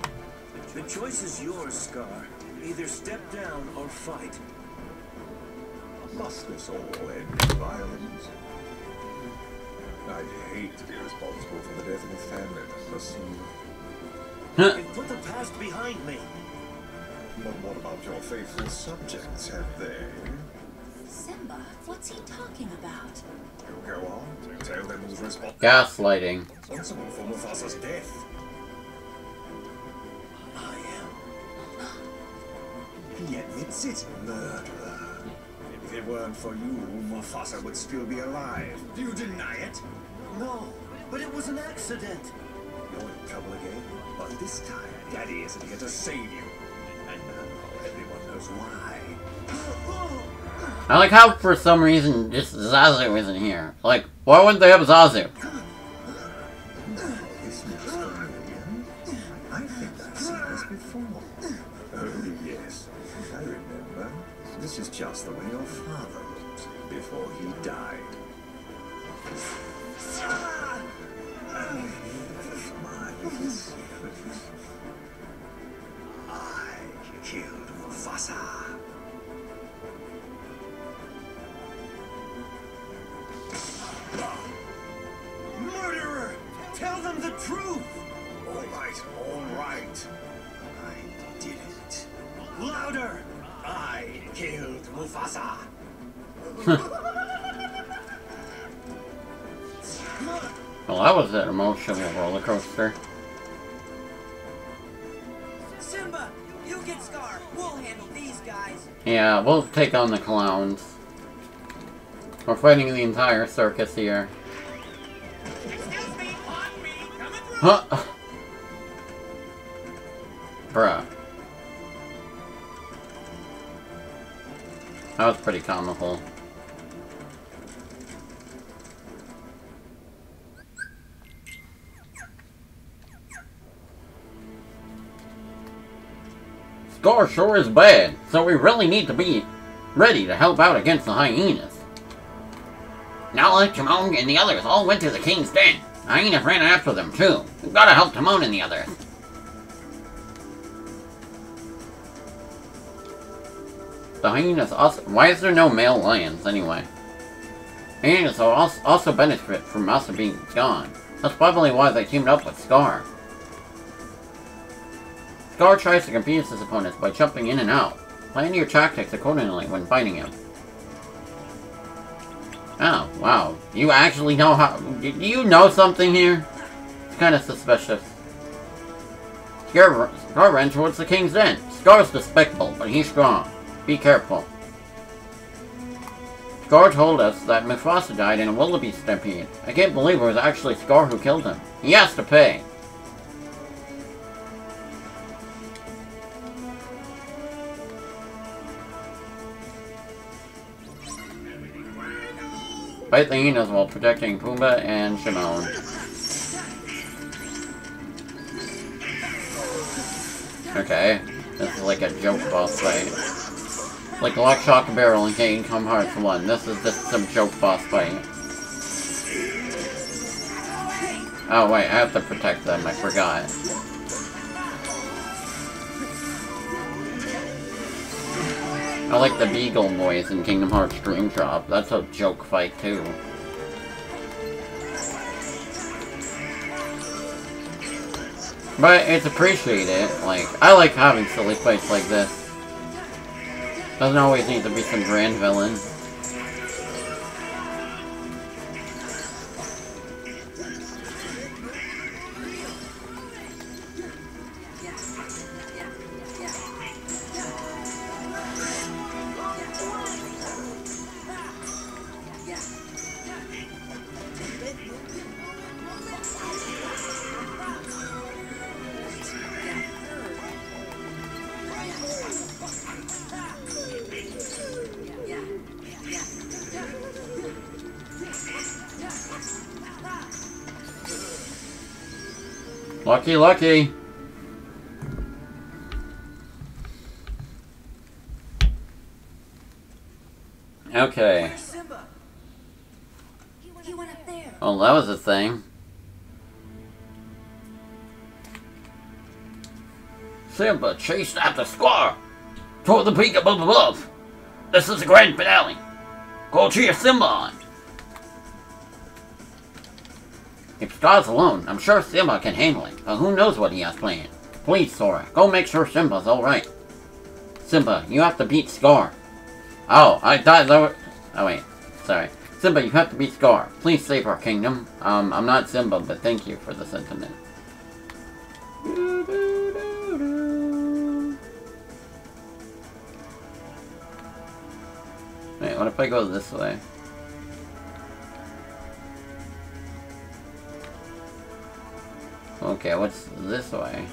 The choice is yours, Scar. Either step down or fight. Must this all end in violence? I'd hate to be responsible for the death of a family that must see you. Put the past behind me. But what about your faithful subjects, have they? Simba, what's he talking about? You go on, tell them who's responsible. Gaslighting. Responsible for Mufasa's death. I am. He admits it, murderer. If it weren't for you, Mufasa would still be alive. Do you deny it? No, but it was an accident. You're in trouble again, but this time, Daddy isn't here to save you. And now everyone knows why. I like how, for some reason, just Zazu isn't here. Like, why wouldn't they have Zazu? This I before. Oh, yes, I remember. This is just the way your father looked before he died. I killed Mufasa. Murderer! Tell them the truth! All right, all right. I did it. Louder! I killed Mufasa. Well, that was an emotional roller coaster. Simba, you get Scar. We'll handle these guys. Yeah, we'll take on the clowns. We're fighting the entire circus here. Excuse me, on me, coming through. Huh? Bruh. That was pretty comical. Scar sure is bad, so we really need to be ready to help out against the hyenas. Nala, Timon, and the others all went to the king's den. The hyenas ran after them, too. We've got to help Timon and the others. The hyenas also... Why is there no male lions, anyway? The hyenas will also benefit from us being gone. That's probably why they teamed up with Scar. Scar tries to confuse his opponents by jumping in and out. Plan your tactics accordingly when fighting him. Oh, wow. You actually know how... Do you know something here? It's kind of suspicious. Scar ran towards the king's end. Scar's despicable, but he's strong. Be careful. Scar told us that Mufasa died in a wildebeest stampede. I can't believe it was actually Scar who killed him. He has to pay. Fight the hyenas while protecting Pumbaa and Timon. Okay, this is like a joke boss fight. Like Lock, Shock, and Barrel in Kingdom Hearts 1. This is just some joke boss fight. Oh wait, I have to protect them, I forgot. I like the beagle noise in Kingdom Hearts Dream Drop. That's a joke fight too. But it's appreciated. Like, I like having silly fights like this. Doesn't always need to be some grand villain. Lucky, lucky. Okay. Oh, that was a thing. Simba chased after Scar toward the peak above. This is the grand finale. Go cheer Simba on. If Scar's alone, I'm sure Simba can handle it, but who knows what he has planned. Please, Sora, go make sure Simba's alright. Simba, you have to beat Scar. Oh, I thought there were... Oh, wait. Sorry. Simba, you have to beat Scar. Please save our kingdom. I'm not Simba, but thank you for the sentiment. Wait, what if I go this way? Okay, what's this way?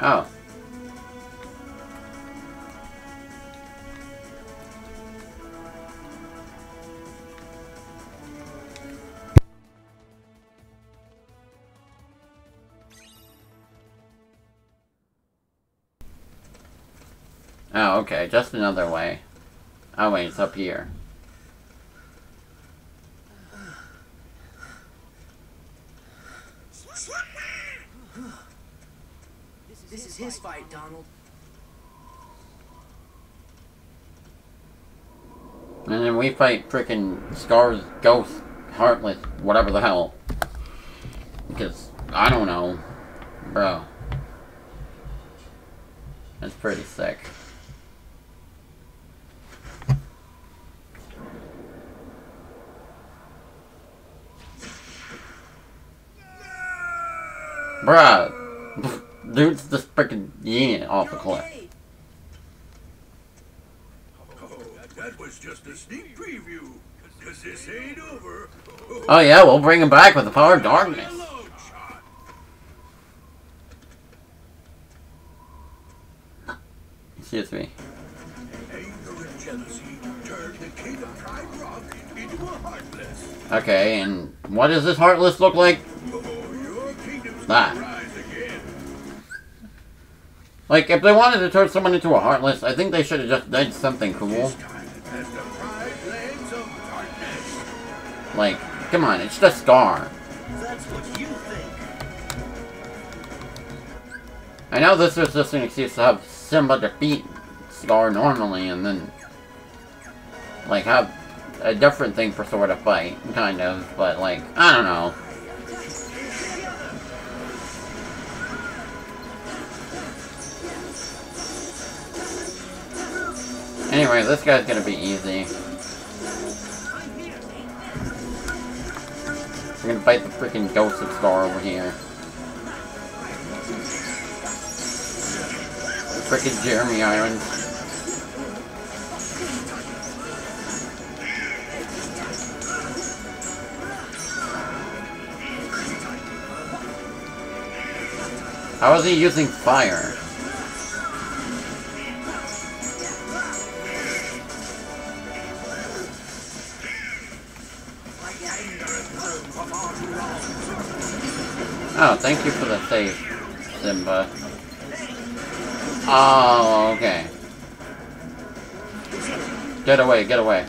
Oh. Oh, okay, just another way. Oh wait, it's up here. This is his fight, Donald. And then we fight frickin' Scar's ghost, heartless, whatever the hell. Because, I don't know. Bro. That's pretty sick. Bruh. Dude's just frickin' yeeing it off the cliff. That was just a sneak preview, cause this ain't over. Oh yeah, we'll bring him back with the power of darkness. Excuse me. Anger and jealousy turned the king of Pride Rock into a heartless. Okay, and what does this heartless look like? That. Like, if they wanted to turn someone into a heartless, I think they should have just done something cool. Like, come on, it's just Scar. That's what you think. I know this was just an excuse to have Simba defeat Scar normally, and then, like, have a different thing for Sora to fight, kind of, but, like, I don't know. Anyway, this guy's gonna be easy. We're gonna fight the freaking ghost of Scar over here. Freaking Jeremy Irons. How is he using fire? Oh, thank you for the save, Simba. Oh, okay. Get away, get away.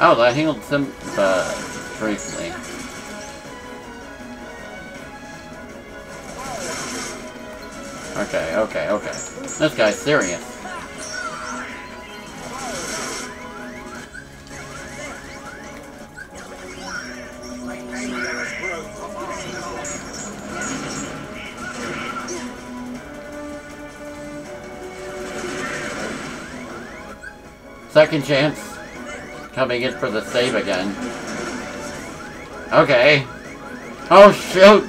Oh, that healed Simba briefly. Okay, okay, okay. This guy's serious. Second chance. Coming in for the save again. Okay. Oh, shoot!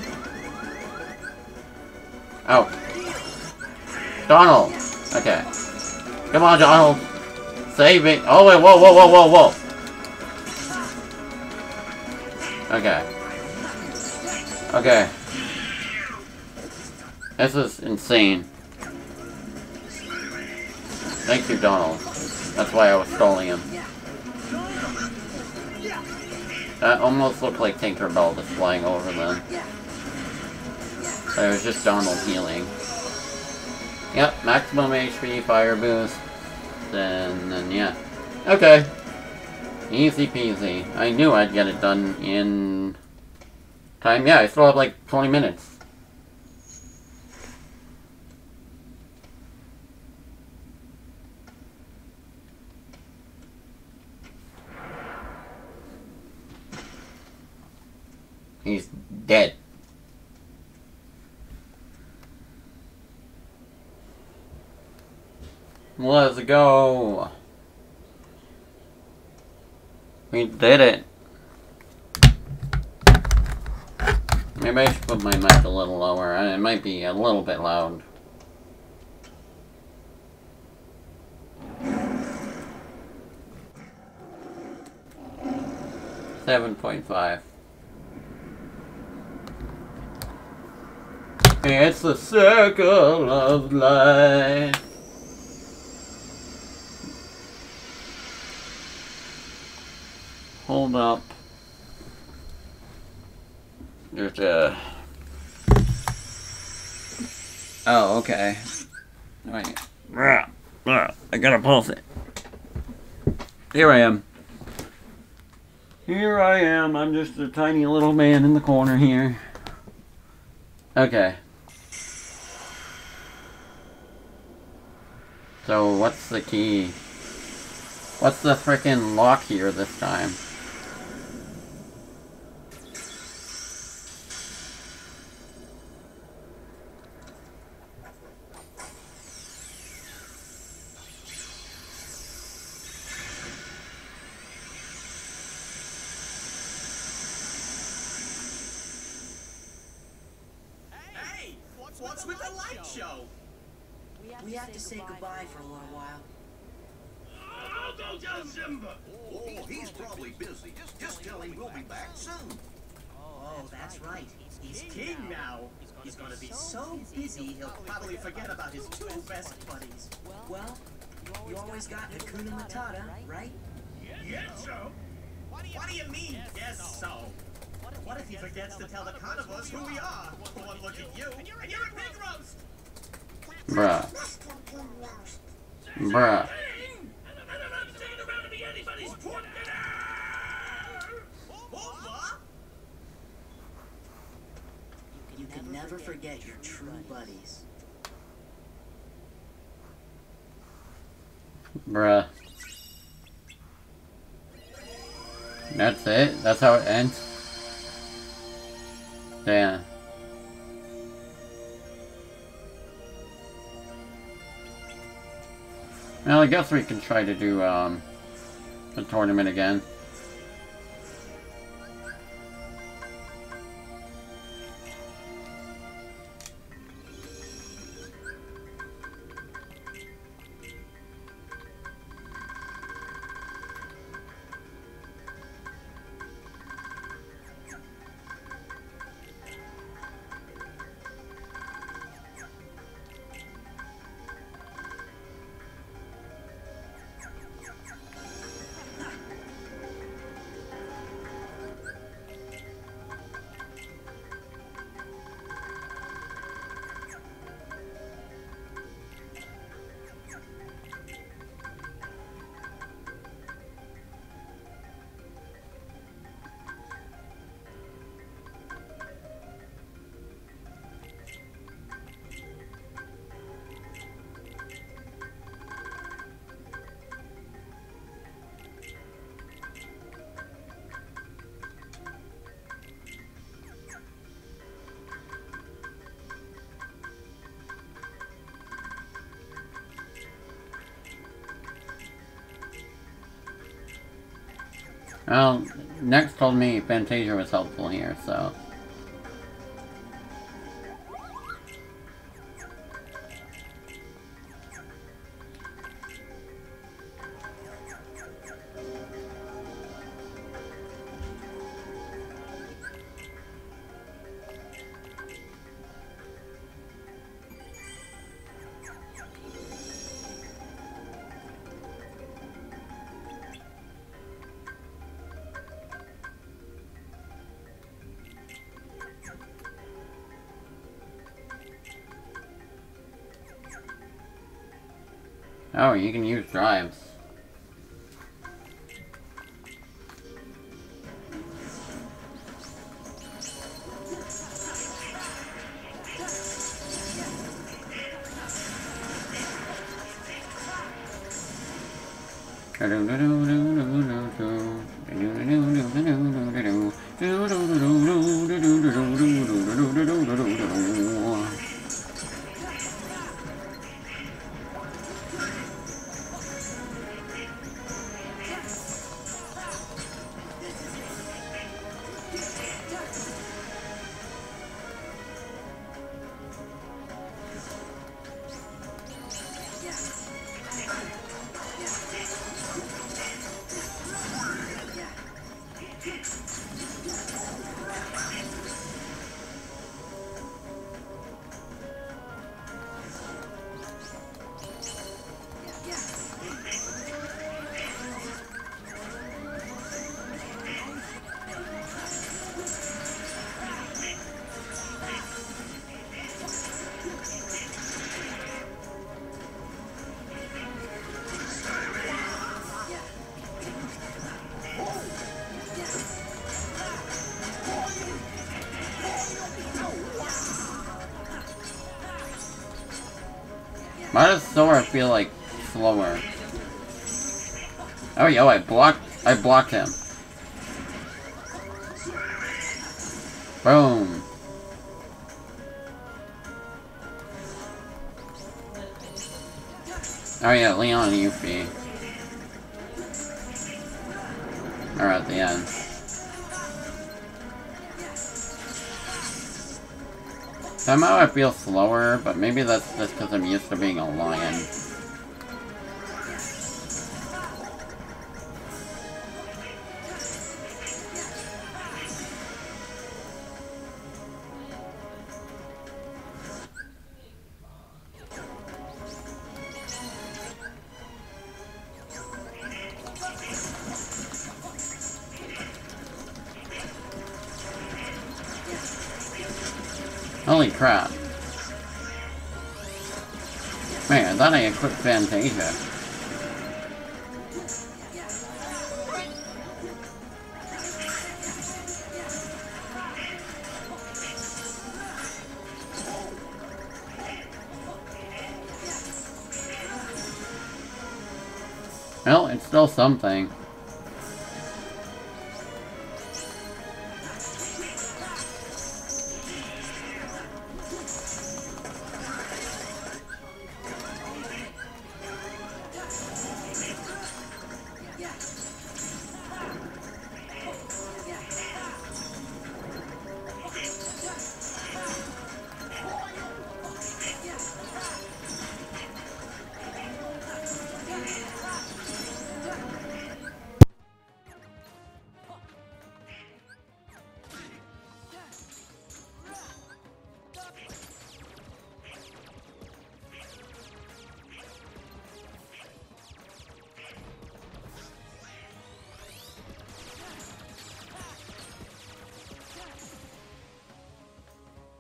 Oh. Donald! Okay. Come on, Donald! Save me! Oh wait, whoa, whoa, whoa, whoa, whoa! Okay. Okay. This is insane. Thank you, Donald. That's why I was stalling him. That almost looked like Tinkerbell just flying over them. But it was just Donald healing. Yep, maximum HP, fire boost, then yeah. Okay. Easy peasy. I knew I'd get it done in time. Yeah, I still have like 20 minutes. He's dead. Let's go! We did it! Maybe I should put my mic a little lower. It might be a little bit loud. $7.5. It's the circle of life. Hold up. There's a... Oh, okay. Wait. I gotta pulse it. Here I am. Here I am. I'm just a tiny little man in the corner here. Okay. So, what's the key? What's the frickin' lock here this time? That's it? That's how it ends? Damn. Well, I guess we can try to do, the tournament again. Well, Next told me Fantasia was helpful here, so... Oh, you can use drives. Why does Sora feel like slower? Oh yo, I blocked him. Boom. Oh yeah, Leon and Yuffie are at the end. Somehow I feel slower, but maybe that's just because I'm used to being a lion. Holy crap. Wait, I thought I equipped Fantasia. Well, it's still something.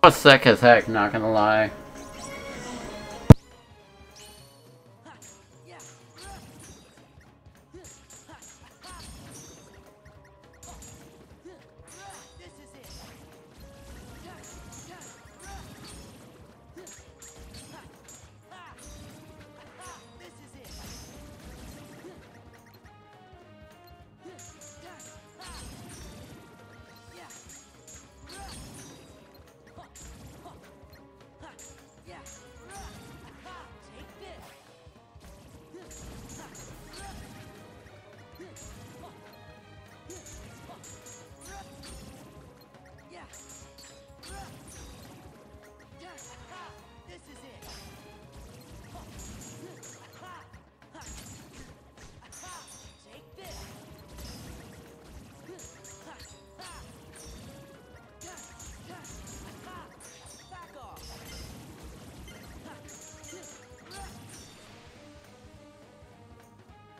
I was sick as heck, not gonna lie.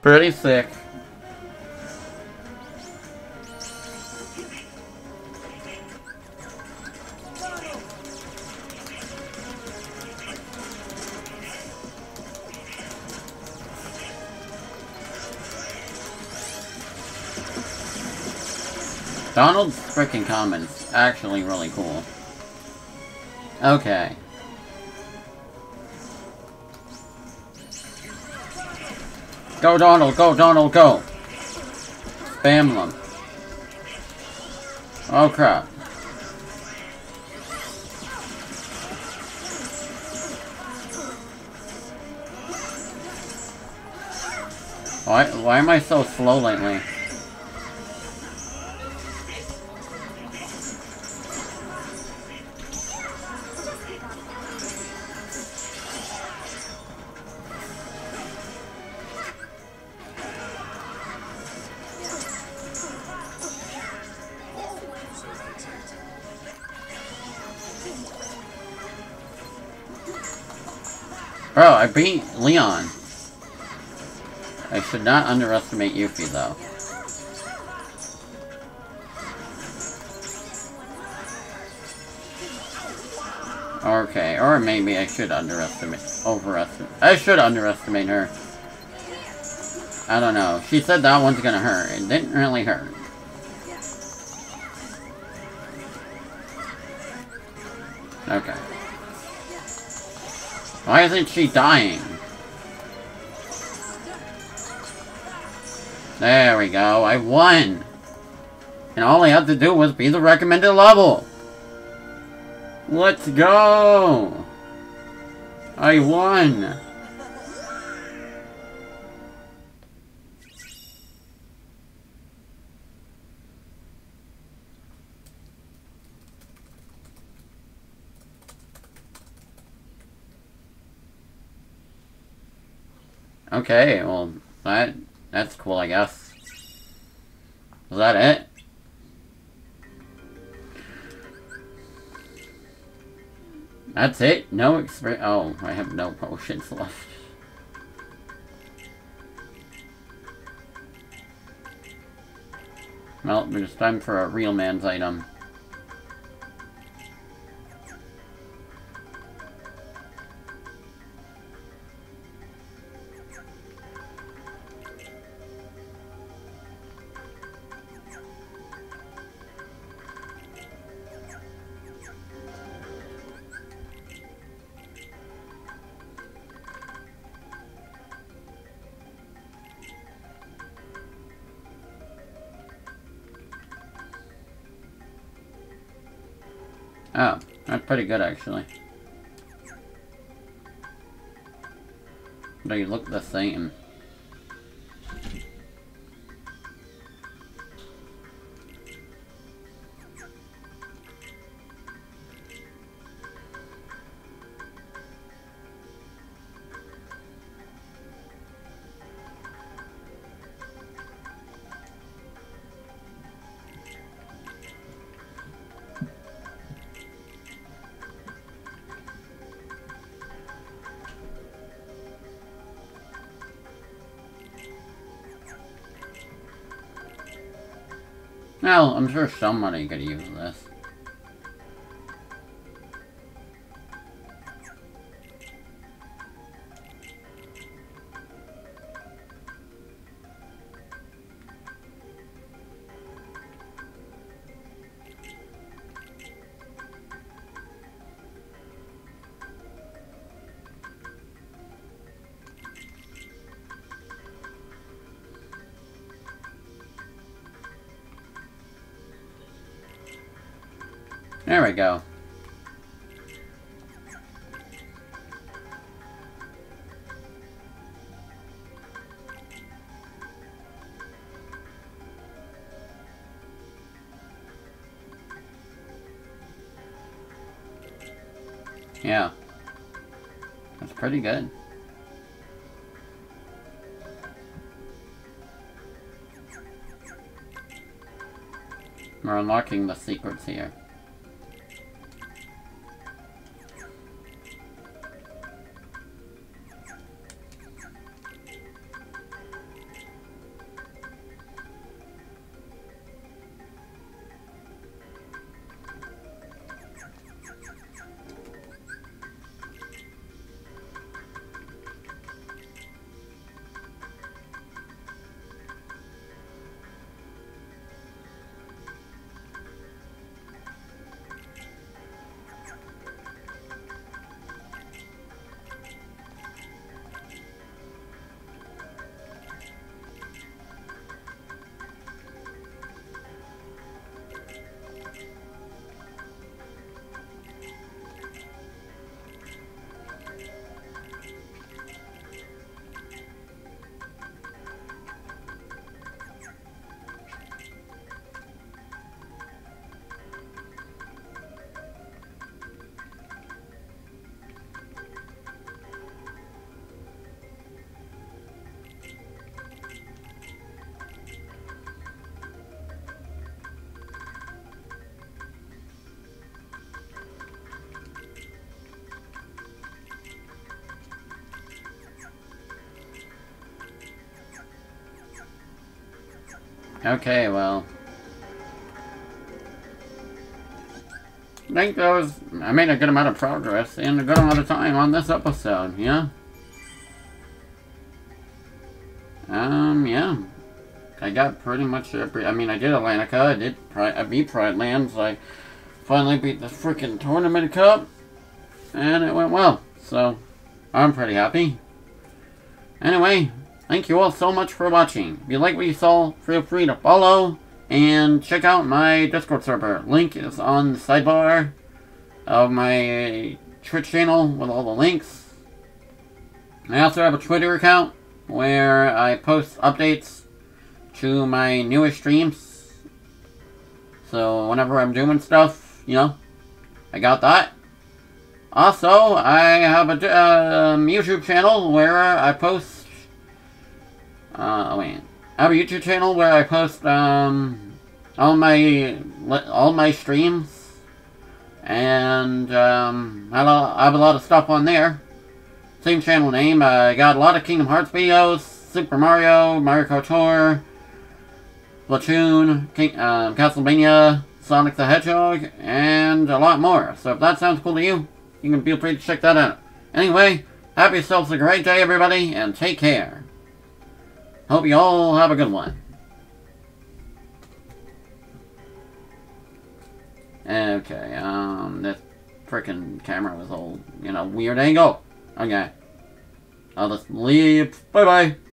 Pretty sick. Donald's frickin' comments actually really cool. Okay. Go Donald, go Donald, go! Spam them. Oh crap. Why am I so slow lately? Bro, I beat Leon. I should not underestimate Yuffie, though. Okay, or maybe I should underestimate her. I don't know. She said that one's gonna hurt. It didn't really hurt. Okay. Why isn't she dying? There we go. I won. And all I had to do was be the recommended level. Let's go. I won. Okay, well, that's cool, I guess. Was that it? That's it? No experience. Oh, I have no potions left. Well, it's time for a real man's item. Oh, that's pretty good, actually. They look the same. Well, I'm sure somebody could use this. There we go. Yeah. That's pretty good. We're unlocking the secrets here. Okay, well, I think I made a good amount of progress and a good amount of time on this episode, yeah? Yeah. I got pretty much every, I mean, I did Atlantica, I beat Pride Lands, I finally beat the freaking Tournament Cup, and it went well, so I'm pretty happy. Anyway, thank you all so much for watching. If you like what you saw, feel free to follow and check out my Discord server. Link is on the sidebar of my Twitch channel with all the links. I also have a Twitter account where I post updates to my newest streams. So whenever I'm doing stuff, you know, I got that. Also, I have a YouTube channel where I post... I have a YouTube channel where I post all my streams, and I have a lot of stuff on there. Same channel name. I got a lot of Kingdom Hearts videos, Super Mario, Mario Kart Tour, Splatoon, Castlevania, Sonic the Hedgehog, and a lot more. So if that sounds cool to you, you can feel free to check that out. Anyway, have yourselves a great day, everybody, and take care. Hope you all have a good one. Okay, this frickin' camera was all, you know, weird angle. Okay. I'll just leave. Bye-bye.